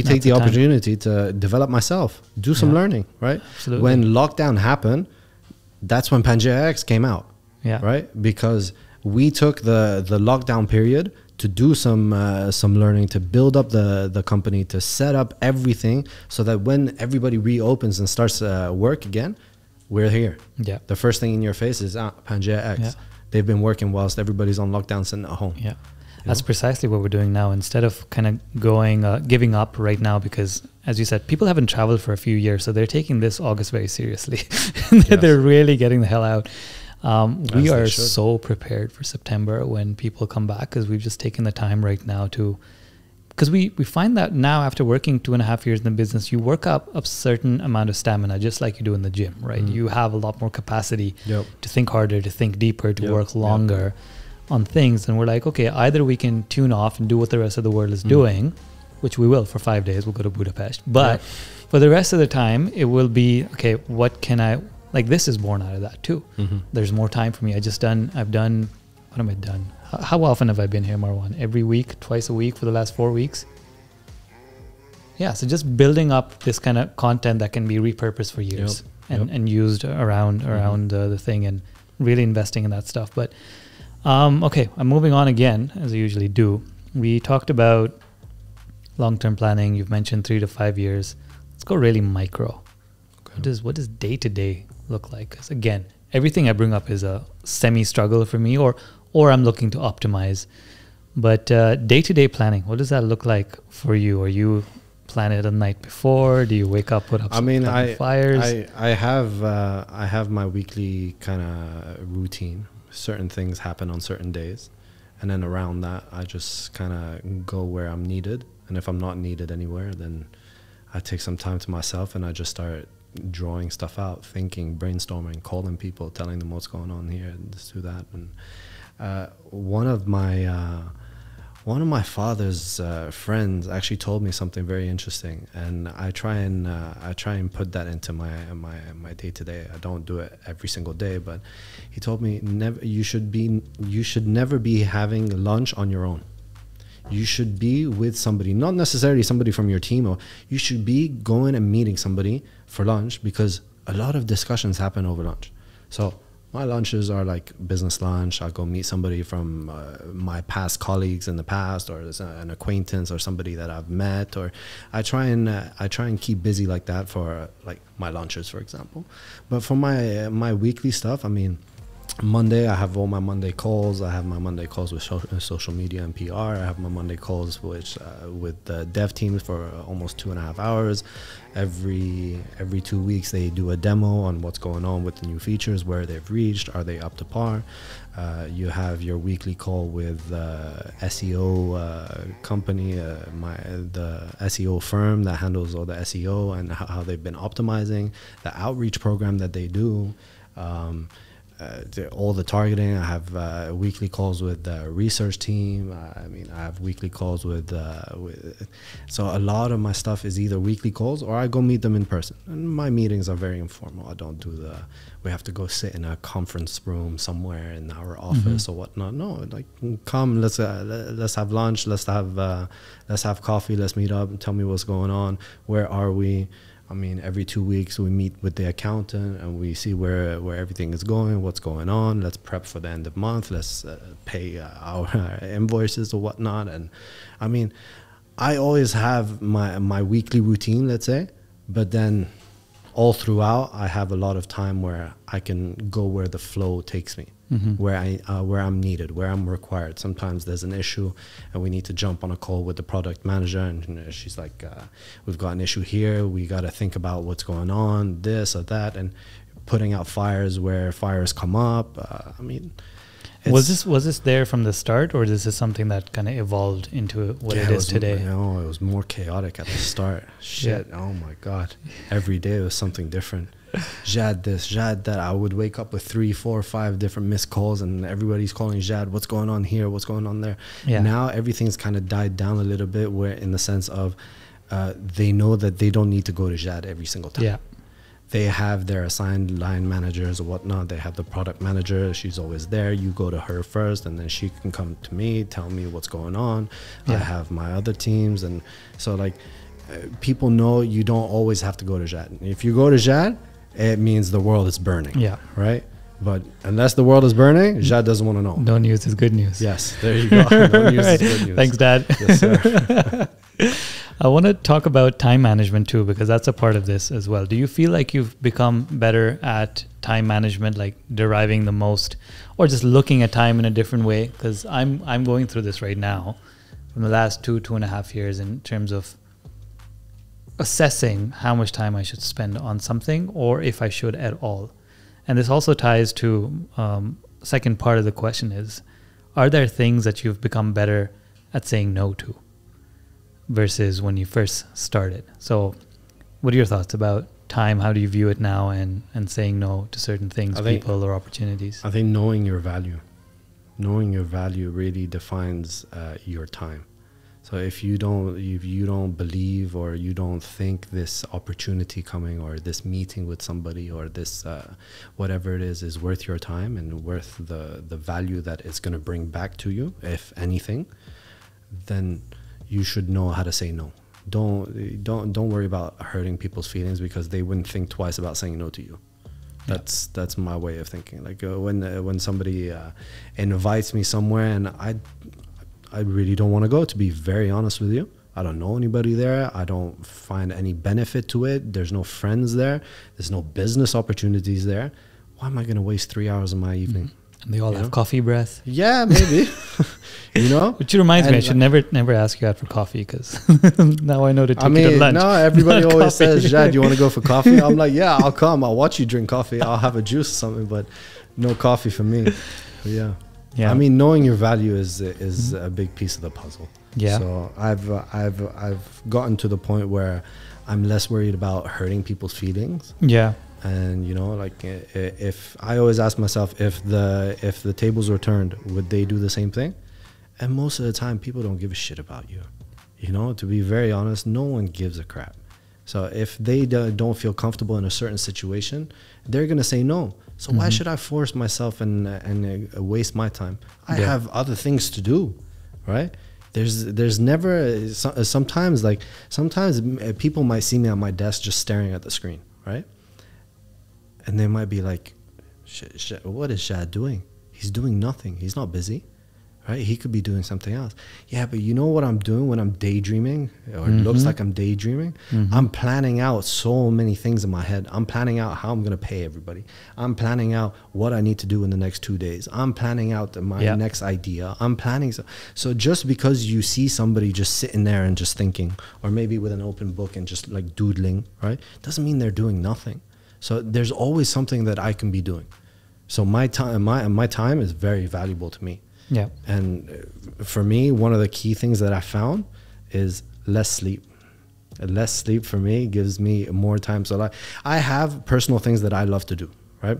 that's take the, the opportunity to develop myself, do some yeah. learning, right? Absolutely. When lockdown happened, that's when Pangaea X came out, yeah. right? Because we took the, the lockdown period to do some uh, some learning, to build up the the company, to set up everything so that when everybody reopens and starts uh, work again, we're here. Yeah. The first thing in your face is ah, Pangaea X. Yeah. They've been working whilst everybody's on lockdown, sitting at home. Yeah, you that's know? Precisely what we're doing now. Instead of kind of going uh, giving up right now, because as you said, people haven't traveled for a few years, so they're taking this August very seriously. They're, yes. they're really getting the hell out. Um, we are so prepared for September when people come back, because we've just taken the time right now to, because we, we find that now after working two and a half years in the business, you work up a certain amount of stamina, just like you do in the gym, right? Mm. You have a lot more capacity yep. to think harder, to think deeper, to yep. work longer yep. on things. And we're like, okay, either we can tune off and do what the rest of the world is mm. doing, which we will for five days, we'll go to Budapest. But yep. for the rest of the time, it will be, okay, what can I... Like this is born out of that too. Mm-hmm. There's more time for me. I just done, I've done, what am I done? How often have I been here, Marwan? Every week, twice a week for the last four weeks? Yeah, so just building up this kind of content that can be repurposed for years yep. and, yep. and used around around mm-hmm. uh, the thing, and really investing in that stuff. But um, okay, I'm moving on again, as I usually do. We talked about long-term planning. You've mentioned three to five years. Let's go really micro. what does what does day to day look like? Because again, everything I bring up is a semi struggle for me, or or I'm looking to optimize. But uh, day to day planning, what does that look like for you? Are you plan it the night before? Do you wake up, put up I mean, I, fires? I, I have uh, I have my weekly kind of routine. Certain things happen on certain days, and then around that, I just kind of go where I'm needed. And if I'm not needed anywhere, then I take some time to myself and I just start drawing stuff out, thinking, brainstorming, calling people, telling them what's going on here, and this, do that. And uh, one of my uh, One of my father's uh, friends actually told me something very interesting, and I try and uh, I try and put that into my my my day to day. I don't do it every single day, but he told me never. You should be you should never be having lunch on your own. You should be with somebody, not necessarily somebody from your team, or you should be going and meeting somebody for lunch, because a lot of discussions happen over lunch. So my lunches are like business lunch. I'll go meet somebody from uh, my past colleagues in the past, or an acquaintance, or somebody that I've met. Or I try and uh, I try and keep busy like that for uh, like my lunches, for example. But for my uh, my weekly stuff, I mean, Monday I have all my Monday calls. I have my Monday calls with social media and P R. I have my Monday calls which uh, with the dev teams for almost two and a half hours. Every every two weeks they do a demo on what's going on with the new features, where they've reached, are they up to par. Uh, you have your weekly call with uh, S E O uh, company, uh, my the S E O firm that handles all the S E O and how, how they've been optimizing the outreach program that they do. Um, Uh, all the targeting. I have uh, weekly calls with the research team. I mean, I have weekly calls with, uh, with. So a lot of my stuff is either weekly calls or I go meet them in person. And my meetings are very informal. I don't do the. We have to go sit in a conference room somewhere in our office mm-hmm. or whatnot. No, like come, let's uh, let's have lunch. Let's have uh, let's have coffee. Let's meet up and tell me what's going on. Where are we? I mean, every two weeks we meet with the accountant and we see where where everything is going, what's going on. Let's prep for the end of month. Let's uh, pay uh, our uh, invoices or whatnot. And I mean, I always have my my weekly routine, let's say, but then all throughout I have a lot of time where I can go where the flow takes me. Mm-hmm. Where I uh, where I'm needed, where I'm required. Sometimes there's an issue, and we need to jump on a call with the product manager, and you know, she's like, uh, "We've got an issue here. We got to think about what's going on, this or that," and putting out fires where fires come up. Uh, I mean, was this was this there from the start, or is this something that kind of evolved into what yeah, it, it is today? No, it was more chaotic at the start. Shit! Yeah. Oh my god! Every day was something different. Jad this, Jad that. I would wake up with three, four, five different missed calls, and everybody's calling Jad. What's going on here? What's going on there? Yeah. Now everything's kind of died down a little bit, where in the sense of uh, they know that they don't need to go to Jad every single time. Yeah. They have their assigned line managers or whatnot. They have the product manager. She's always there. You go to her first, and then she can come to me, tell me what's going on. Yeah. I have my other teams, and so like uh, people know you don't always have to go to Jad. If you go to Jad, it means the world is burning. Yeah. Right? But unless the world is burning, Jad doesn't want to know. No news is good news. Yes. There you go. No news right. is good news. Thanks, Dad. Yes, sir. I want to talk about time management too, because that's a part of this as well. Do you feel like you've become better at time management, like deriving the most, or just looking at time in a different way? Because I'm, I'm going through this right now from the last two, two and a half years in terms of assessing how much time I should spend on something, or if I should at all. And this also ties to um, second part of the question is, are there things that you've become better at saying no to versus when you first started? So what are your thoughts about time? How do you view it now, and, and saying no to certain things, I think, people or opportunities? I think knowing your value, knowing your value really defines uh, your time. So if you don't, if you don't believe, or you don't think this opportunity coming, or this meeting with somebody, or this uh, whatever it is is worth your time and worth the, the value that it's going to bring back to you, if anything, then you should know how to say no. Don't don't don't worry about hurting people's feelings, because they wouldn't think twice about saying no to you. That's that's my way of thinking. Like uh, when uh, when somebody uh, invites me somewhere and I. I really don't want to go, to be very honest with you. I don't know anybody there. I don't find any benefit to it. There's no friends there. There's no business opportunities there. Why am I going to waste three hours of my evening? Mm-hmm. And they all you have know? coffee breath. Yeah, maybe. You know? Which reminds and me, I should like, never never ask you out for coffee because now I know to take I mean, you to lunch. No, everybody always coffee. says, Jad, you want to go for coffee? I'm like, yeah, I'll come. I'll watch you drink coffee. I'll have a juice or something, but no coffee for me. But yeah. Yeah. I mean, knowing your value is is a big piece of the puzzle. Yeah. So I've uh, I've I've gotten to the point where I'm less worried about hurting people's feelings. Yeah. And you know, like if I always ask myself if the if the tables were turned, would they do the same thing? And most of the time, people don't give a shit about you. You know, to be very honest, no one gives a crap. So if they don't feel comfortable in a certain situation, they're gonna say no. So mm-hmm. why should I force myself and and waste my time? I yeah. have other things to do, right? There's there's never sometimes like sometimes people might see me at my desk just staring at the screen, right? And they might be like, sh sh "What is Shad doing? He's doing nothing. He's not busy, right? He could be doing something else." Yeah, but you know what I'm doing when I'm daydreaming, or mm-hmm. it looks like I'm daydreaming? Mm-hmm. I'm planning out so many things in my head. I'm planning out how I'm going to pay everybody. I'm planning out what I need to do in the next two days. I'm planning out my yep. next idea. I'm planning. So, so just because you see somebody just sitting there and just thinking, or maybe with an open book and just like doodling, right? Doesn't mean they're doing nothing. So there's always something that I can be doing. So my time, my, my time is very valuable to me. Yeah. And for me, one of the key things that I found is less sleep. Less sleep for me gives me more time. So like, I have personal things that I love to do, right?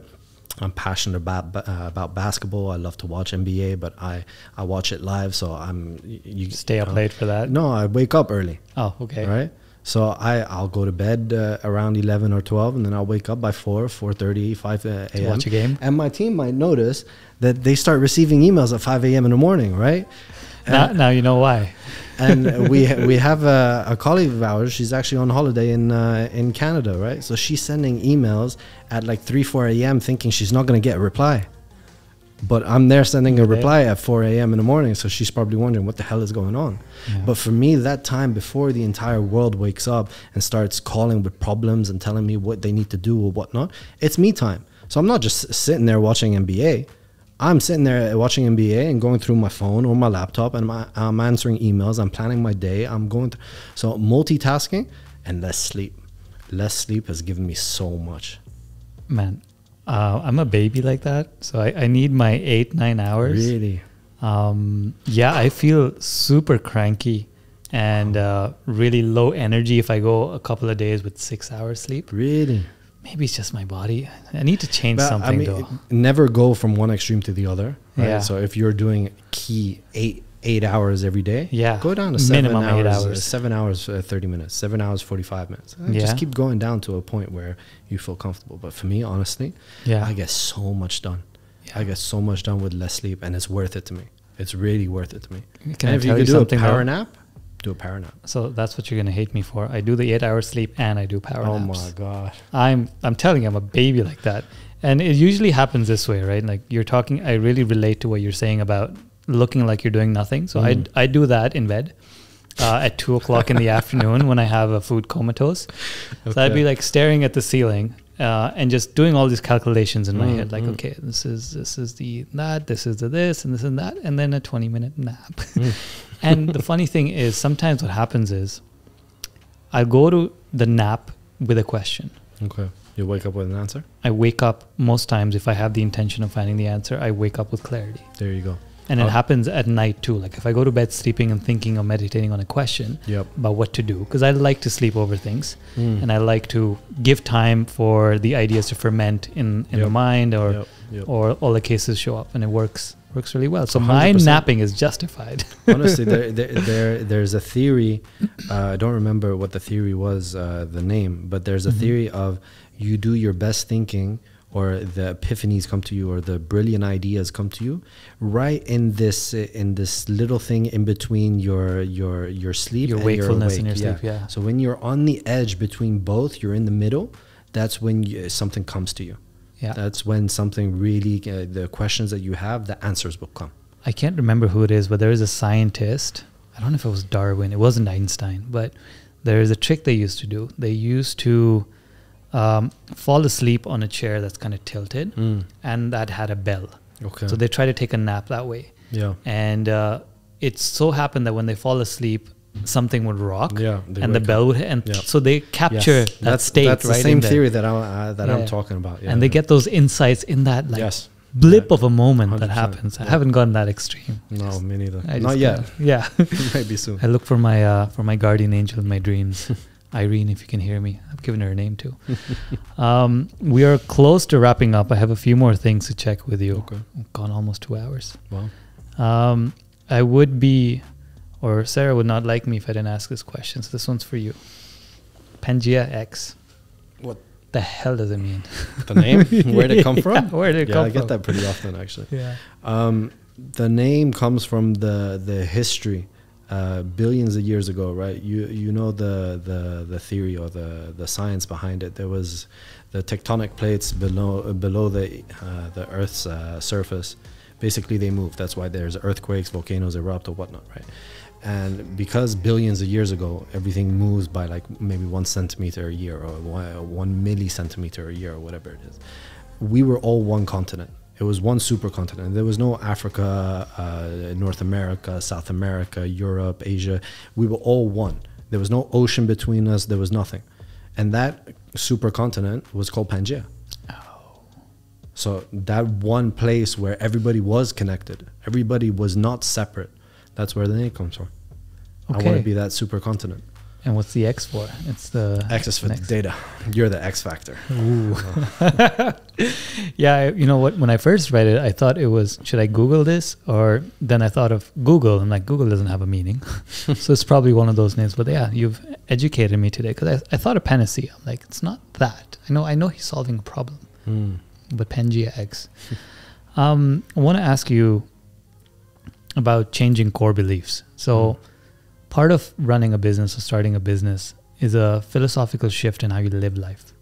I'm passionate about, uh, about basketball. I love to watch N B A, but I, I watch it live. So I'm, you stay up you know, late for that? No, I wake up early. Oh, okay. Right. So I, I'll go to bed uh, around eleven or twelve, and then I'll wake up by four, four thirty, five a m to watch a game. And my team might notice that they start receiving emails at five a m in the morning, right? Now, now you know why. And we we have a, a colleague of ours. She's actually on holiday in uh, in Canada, right? So she's sending emails at like three, four a m thinking she's not going to get a reply. But I'm there sending a reply at four a m in the morning. So she's probably wondering what the hell is going on. Yeah. But for me, that time before the entire world wakes up and starts calling with problems and telling me what they need to do or whatnot, it's me time. So I'm not just sitting there watching N B A. I'm sitting there watching N B A and going through my phone or my laptop, and my, I'm answering emails. I'm planning my day. I'm going through. So multitasking and less sleep. Less sleep has given me so much. Man. Uh, I'm a baby like that, so I, I need my eight, nine hours. Really? Um, yeah, I feel super cranky and uh, really low energy if I go a couple of days with six hours sleep. Really? Maybe it's just my body. I need to change but, something I mean, though. Never go from one extreme to the other. Right? Yeah. So if you're doing key eight, eight hours every day, yeah, go down to seven minimum hours, eight hours. Uh, seven hours, uh, thirty minutes, seven hours, forty-five minutes. Uh, yeah. Just keep going down to a point where you feel comfortable. But for me, honestly, yeah, I get so much done. Yeah. I get so much done with less sleep, and it's worth it to me. It's really worth it to me. Can and I if tell you, you do a power nap, do a power nap. So that's what you're gonna hate me for. I do the eight hour sleep and I do power oh naps. Oh my god! I'm I'm telling you, I'm a baby like that, and it usually happens this way, right? Like you're talking, I really relate to what you're saying about looking like you're doing nothing. So mm. I, I do that in bed uh, at two o'clock in the afternoon when I have a food comatose. Okay. So I'd be like staring at the ceiling uh, and just doing all these calculations in mm, my head. Like, mm. okay, this is this is the that, this is the this, and this and that, and then a twenty minute nap. Mm. And the funny thing is sometimes what happens is I'll go to the nap with a question. Okay. You wake up with an answer? I wake up most times if I have the intention of finding the answer, I wake up with clarity. There you go. And it oh. happens at night too. Like if I go to bed sleeping and thinking or meditating on a question yep. about what to do, because I like to sleep over things mm. and I like to give time for the ideas to ferment in, in yep. the mind or yep. Yep. or all the cases show up, and it works works really well. So one hundred percent. My napping is justified. Honestly, there, there, there there's a theory. Uh, I don't remember what the theory was, uh, the name, but there's a mm-hmm. theory of you do your best thinking, or the epiphanies come to you, or the brilliant ideas come to you, right in this in this little thing in between your your your sleep, your and wakefulness, your awake. and your yeah. sleep. Yeah. So when you're on the edge between both, you're in the middle. That's when you, something comes to you. Yeah. That's when something really uh, the questions that you have, the answers will come. I can't remember who it is, but there is a scientist. I don't know if it was Darwin, it wasn't Einstein, but there is a trick they used to do. They used to um, fall asleep on a chair that's kind of tilted, mm. and that had a bell. Okay. So they try to take a nap that way. Yeah. And uh, it so happened that when they fall asleep, something would rock, yeah, and the bell would hit, and yeah. so they capture yes. that that's, state. That's right the same theory that I'm uh, that yeah. I'm talking about, yeah, and they yeah. get those insights in that like yes. blip yeah. of a moment one hundred percent. That happens. Yeah. I haven't gotten that extreme. No, just, me neither. I Not yet. Yeah, maybe soon. I look for my uh, for my guardian angel in my dreams, Irene, if you can hear me. I've given her a name too. um, we are close to wrapping up. I have a few more things to check with you. Okay, I've gone almost two hours. Wow. Um, I would be. Or Sarah would not like me if I didn't ask this question. So this one's for you. Pangaea X. What the hell does it mean? The name? Where did it come from? Yeah, where did it yeah, come I from? I get that pretty often, actually. Yeah. Um, the name comes from the the history, uh, billions of years ago, right? You you know the the the theory or the the science behind it. There was the tectonic plates below uh, below the uh, the Earth's uh, surface. Basically, they move. That's why there's earthquakes, volcanoes erupt, or whatnot, right? And because billions of years ago, everything moves by like maybe one centimeter a year or one millicentimeter a year or whatever it is, we were all one continent. It was one supercontinent. There was no Africa, uh, North America, South America, Europe, Asia. We were all one. There was no ocean between us. There was nothing. And that supercontinent was called Pangaea. So that one place where everybody was connected, everybody was not separate. That's where the name comes from. Okay. I want to be that supercontinent. And what's the X for? It's the X is for the data. You're the X factor. Ooh. Yeah, you know what? When I first read it, I thought it was, should I Google this? Or then I thought of Google, and like Google doesn't have a meaning. So it's probably one of those names. But yeah, you've educated me today, because I, I thought of panacea. I'm like, it's not that. I know, I know he's solving a problem, mm. but Pangaea X. um, I want to ask you about changing core beliefs. So part of running a business or starting a business is a philosophical shift in how you live life,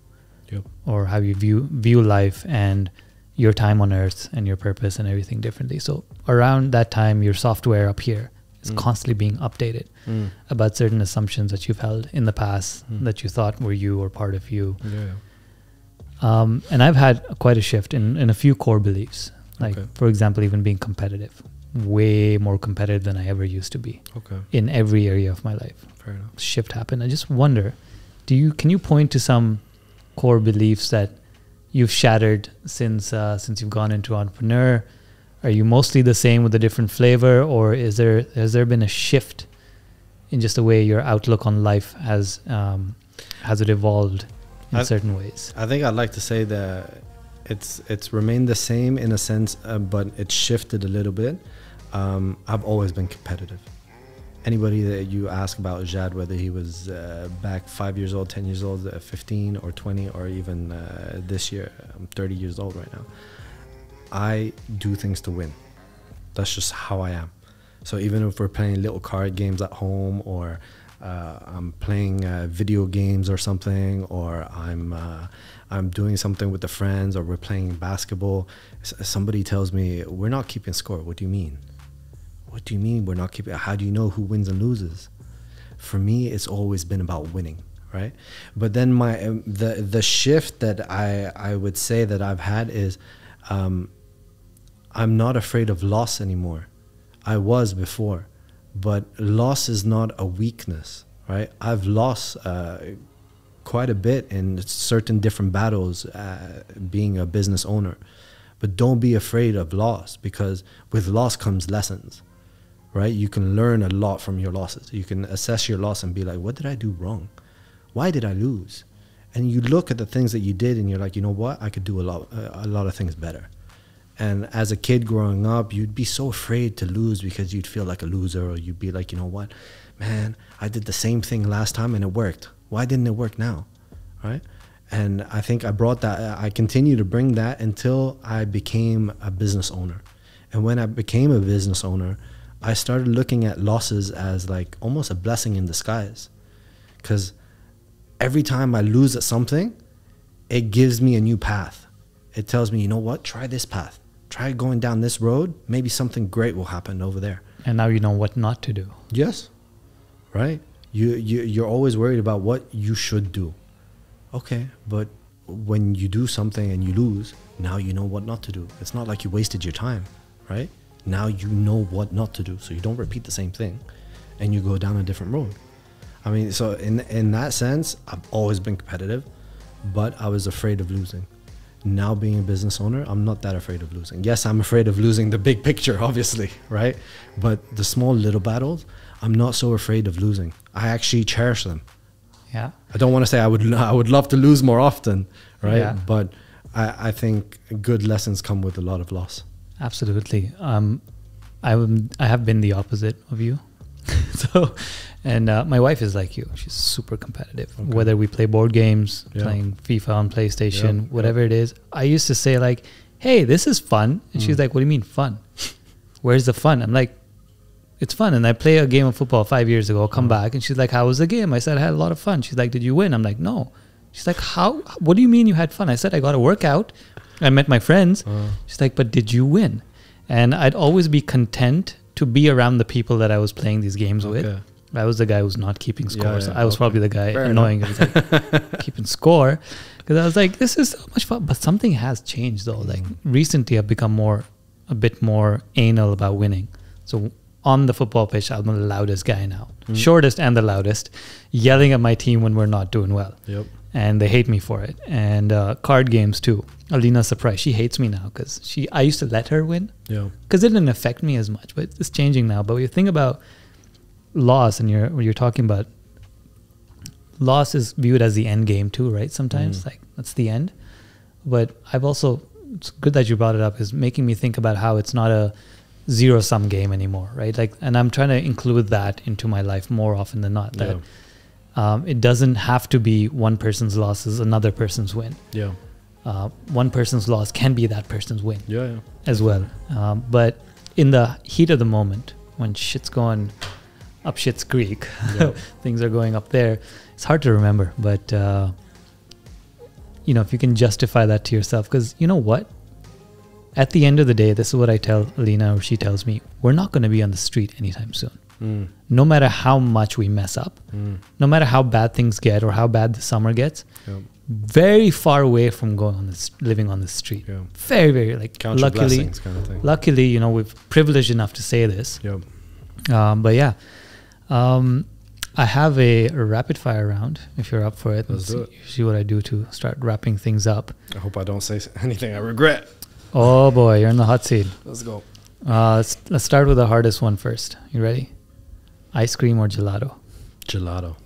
yep. or how you view view life and your time on earth and your purpose and everything differently. So around that time, your software up here is mm. constantly being updated mm. about certain assumptions that you've held in the past mm. that you thought were you or part of you. Yeah, yeah. Um, and I've had quite a shift in, in a few core beliefs, like okay. for example, even being competitive. Way more competitive than I ever used to be. Okay. In every area of my life. Fair enough. Shift happened. I just wonder, do you can you point to some core beliefs that you've shattered since uh, since you've gone into entrepreneur? Are you mostly the same with a different flavor, or is there has there been a shift in just the way your outlook on life has um, has it evolved in I, certain ways? I think I'd like to say that it's it's remained the same in a sense, uh, but it's shifted a little bit. Um, I've always been competitive. Anybody that you ask about Jad, whether he was uh, back five years old, ten years old, uh, fifteen or twenty, or even uh, this year, I'm thirty years old right now. I do things to win. That's just how I am. So even if we're playing little card games at home, or uh, I'm playing uh, video games or something, or I'm uh, I'm doing something with the friends, or we're playing basketball, S somebody tells me, we're not keeping score. What do you mean? What do you mean we're not keeping? How do you know who wins and loses? For me, it's always been about winning, right? But then my um, the the shift that I I would say that I've had is, um, I'm not afraid of loss anymore. I was before, but loss is not a weakness, right? I've lost uh, quite a bit in certain different battles, uh, being a business owner. But don't be afraid of loss, because with loss comes lessons, right? You can learn a lot from your losses. You can assess your loss and be like, what did I do wrong? Why did I lose? And you look at the things that you did and you're like, you know what? I could do a lot, a lot of things better. And as a kid growing up, you'd be so afraid to lose, because you'd feel like a loser, or you'd be like, you know what, man, I did the same thing last time and it worked. Why didn't it work now, right? And I think I brought that, I continue to bring that until I became a business owner. And when I became a business owner, I started looking at losses as like almost a blessing in disguise. Because every time I lose at something, it gives me a new path. It tells me, you know what, try this path. Try going down this road, maybe something great will happen over there. And now you know what not to do. Yes, right? You, you, you're always worried about what you should do. Okay, but when you do something and you lose, now you know what not to do. It's not like you wasted your time, right? Now you know what not to do, so you don't repeat the same thing and you go down a different road. I mean, so in, in that sense, I've always been competitive, but I was afraid of losing. Now being a business owner, I'm not that afraid of losing. Yes, I'm afraid of losing the big picture, obviously, right? But the small little battles, I'm not so afraid of losing. I actually cherish them. Yeah. I don't want to say I would, I would love to lose more often, right? Yeah. But I, I think good lessons come with a lot of loss. Absolutely. Um, I, I have been the opposite of you. So, and uh, my wife is like you. She's super competitive. Okay. Whether we play board games, yeah. playing FIFA on PlayStation, yeah. whatever yeah. it is. I used to say like, hey, this is fun. And mm. she's like, what do you mean fun? Where's the fun? I'm like, it's fun. And I play a game of football five years ago, I'll come mm. back. And she's like, how was the game? I said, I had a lot of fun. She's like, did you win? I'm like, no. She's like, how? What do you mean you had fun? I said, I got a workout. I met my friends. Uh. She's like, but did you win? And I'd always be content to be around the people that I was playing these games okay. with. I was the guy who's not keeping score. Yeah, yeah, so I was okay. probably the guy Fair annoying like, keeping score. Because I was like, this is so much fun. But something has changed though. Like recently I've become more, a bit more anal about winning. So on the football pitch, I'm the loudest guy now. Mm. Shortest and the loudest. Yelling at my team when we're not doing well. Yep. And they hate me for it. And uh, card games too. Alina's surprised. She hates me now because she. I used to let her win. Yeah. Because it didn't affect me as much. But it's changing now. But when you think about loss, and you're when you're talking about loss is viewed as the end game too, right? Sometimes mm. like that's the end. But I've also. It's good that you brought it up. Is making me think about how it's not a zero sum game anymore, right? Like, and I'm trying to include that into my life more often than not. That. Yeah. Um, it doesn't have to be one person's loss is another person's win. Yeah. Uh, one person's loss can be that person's win. Yeah, yeah. As well. Um, but in the heat of the moment, when shit's going up shit's creek, yeah. things are going up there, it's hard to remember. But, uh, you know, if you can justify that to yourself, because you know what? At the end of the day, this is what I tell Alina, or she tells me, we're not going to be on the street anytime soon. Mm. No matter how much we mess up, mm. no matter how bad things get or how bad the summer gets, yep. very far away from going on this, living on the street. Yep. Very, very like Count luckily, kind of thing. Luckily, you know, we've privileged enough to say this. Yep. Um, but yeah, um, I have a rapid fire round. If you're up for it, let's see, see what I do to start wrapping things up. I hope I don't say anything I regret. Oh boy, you're in the hot seat. Let's go. Uh, let's, let's start with the hardest one first. You ready? Ice cream or gelato? Gelato.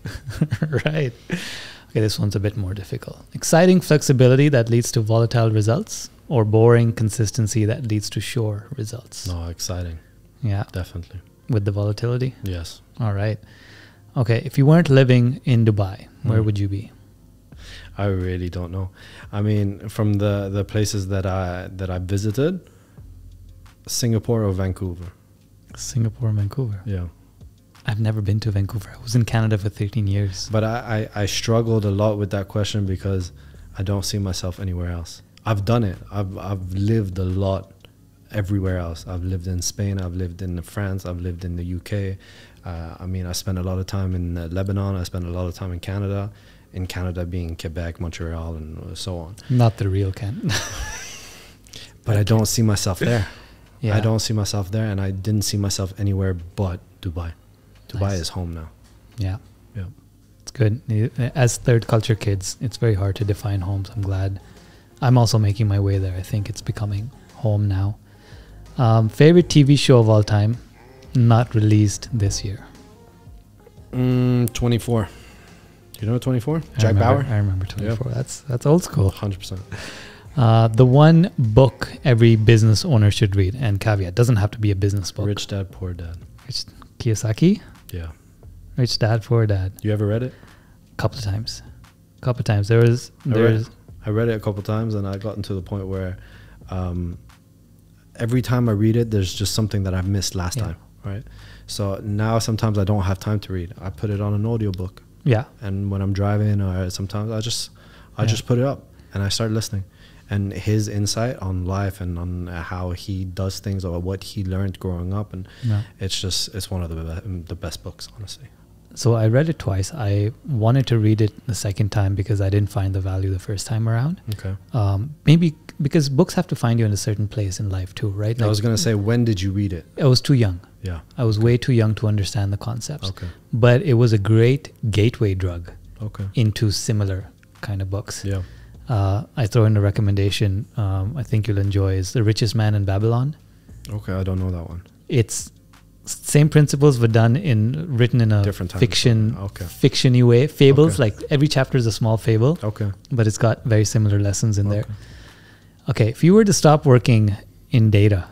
Right. Okay, this one's a bit more difficult. Exciting flexibility that leads to volatile results, or boring consistency that leads to sure results? No, exciting. Yeah. Definitely. With the volatility? Yes. All right. Okay, if you weren't living in Dubai, where mm. would you be? I really don't know. I mean, from the, the places that I, that I visited, Singapore or Vancouver? Singapore or Vancouver? Yeah. I've never been to Vancouver. I was in Canada for thirteen years. But I, I, I struggled a lot with that question because I don't see myself anywhere else. I've done it. I've, I've lived a lot everywhere else. I've lived in Spain. I've lived in France. I've lived in the U K. Uh, I mean, I spent a lot of time in uh, Lebanon. I spent a lot of time in Canada. In Canada being Quebec, Montreal, and so on. Not the real Canada. But I don't see myself there. Yeah. I don't see myself there. And I didn't see myself anywhere but Dubai. Dubai nice. Is home now. Yeah. Yeah. It's good. As third culture kids, it's very hard to define homes. I'm glad. I'm also making my way there. I think it's becoming home now. Um, favorite T V show of all time, not released this year? Mm, twenty-four. You know twenty-four? Jack remember, Bauer? I remember twenty-four. Yep. That's, that's old school. one hundred percent. Uh, the one book every business owner should read, and caveat, doesn't have to be a business book. Rich Dad, Poor Dad. Rich, Kiyosaki? Yeah. Rich Dad, Poor Dad. You ever read it? A couple of times. A couple of times. There was... There I, read, I read it a couple of times and I've gotten to the point where um, every time I read it, there's just something that I've missed last yeah. time, right? So now sometimes I don't have time to read. I put it on an audiobook. Yeah. And when I'm driving or sometimes I just I yeah. just put it up and I start listening. and his insight on life and on how he does things or what he learned growing up. And yeah. it's just, it's one of the, the best books, honestly. So I read it twice. I wanted to read it the second time because I didn't find the value the first time around. Okay. Um, maybe because books have to find you in a certain place in life too, right? Like, I was going to say, when did you read it? I was too young. Yeah. I was okay. way too young to understand the concepts. Okay. But it was a great gateway drug okay. into similar kind of books. Yeah. Uh, I throw in a recommendation um, I think you'll enjoy is The Richest Man in Babylon. Okay, I don't know that one. It's same principles were done in written in a different fiction, okay. fiction-y way. Fables, okay. like every chapter is a small fable. Okay, but it's got very similar lessons in okay. there. Okay, if you were to stop working in data,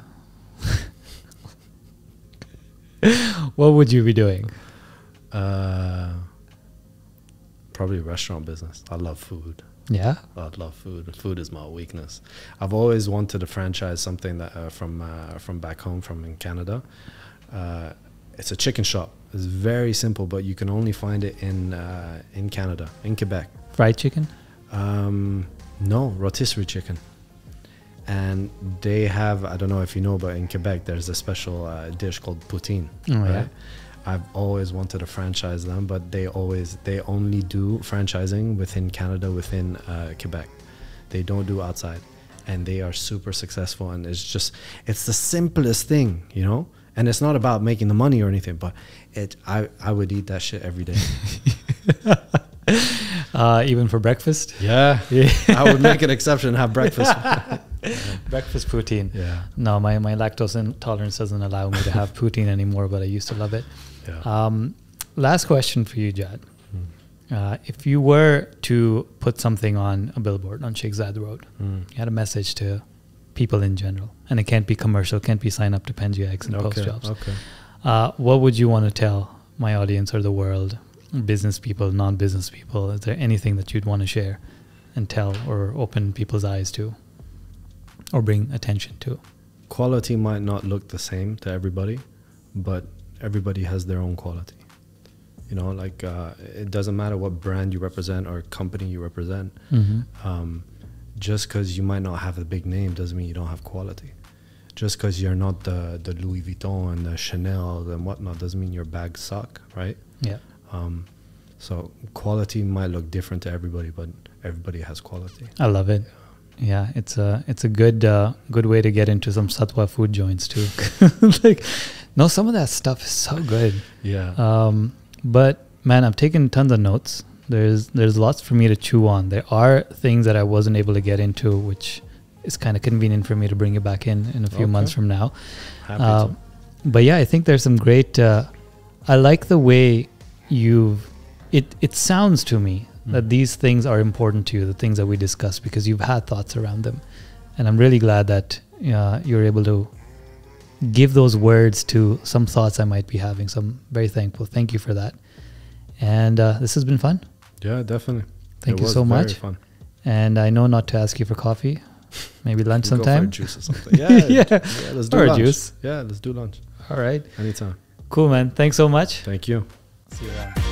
what would you be doing? Uh, probably restaurant business. I love food. Yeah, I love food. Food is my weakness. I've always wanted to franchise something that uh, from uh, from back home, from in Canada. Uh, it's a chicken shop. It's very simple, but you can only find it in uh, in Canada, in Quebec. Fried chicken? Um, no, rotisserie chicken. And they have, I don't know if you know, but in Quebec, there's a special uh, dish called poutine. Oh, right? Yeah. I've always wanted to franchise them, but they always, they only do franchising within Canada, within uh, Quebec. They don't do outside. And they are super successful. And it's just, it's the simplest thing, you know? And it's not about making the money or anything, but it I, I would eat that shit every day. uh, even for breakfast? Yeah. yeah. I would make an exception and have breakfast. breakfast poutine. Yeah. No, my, my lactose intolerance doesn't allow me to have poutine anymore, but I used to love it. Yeah. Um, last question for you, Jad. Mm. Uh, if you were to put something on a billboard on Sheikh Zayed Road, mm. you had a message to people in general, and it can't be commercial, can't be sign up to Pangaea X and okay, post jobs. Okay. Uh, what would you want to tell my audience or the world, business people, non-business people? Is there anything that you'd want to share and tell or open people's eyes to or bring attention to? Quality might not look the same to everybody, but everybody has their own quality. You know, like uh, it doesn't matter what brand you represent or company you represent. Mm-hmm. um, Just because you might not have a big name doesn't mean you don't have quality. Just because you're not the, the Louis Vuitton and the Chanel and whatnot doesn't mean your bags suck, right? Yeah. Um, so quality might look different to everybody, but everybody has quality. I love it. Yeah, it's a it's a good uh, good way to get into some Satwa food joints too. Like, no, some of that stuff is so good. Yeah. Um, but man, I've taken tons of notes. There's there's lots for me to chew on. There are things that I wasn't able to get into, which is kind of convenient for me to bring it back in in a few okay. months from now. Happy uh, to. But yeah, I think there's some great. Uh, I like the way you've. It it sounds to me mm. that these things are important to you, the things that we discussed, because you've had thoughts around them, and I'm really glad that uh, you're able to give those words to some thoughts I might be having. So I'm very thankful. Thank you for that, and uh, this has been fun. Yeah, definitely. Thank you so much. Fun. And I know not to ask you for coffee, maybe lunch sometime. Go for juice or something. Yeah, yeah. yeah. Let's do or lunch. Juice. Yeah, let's do lunch. All right. Anytime. Cool, man. Thanks so much. Thank you. See you around.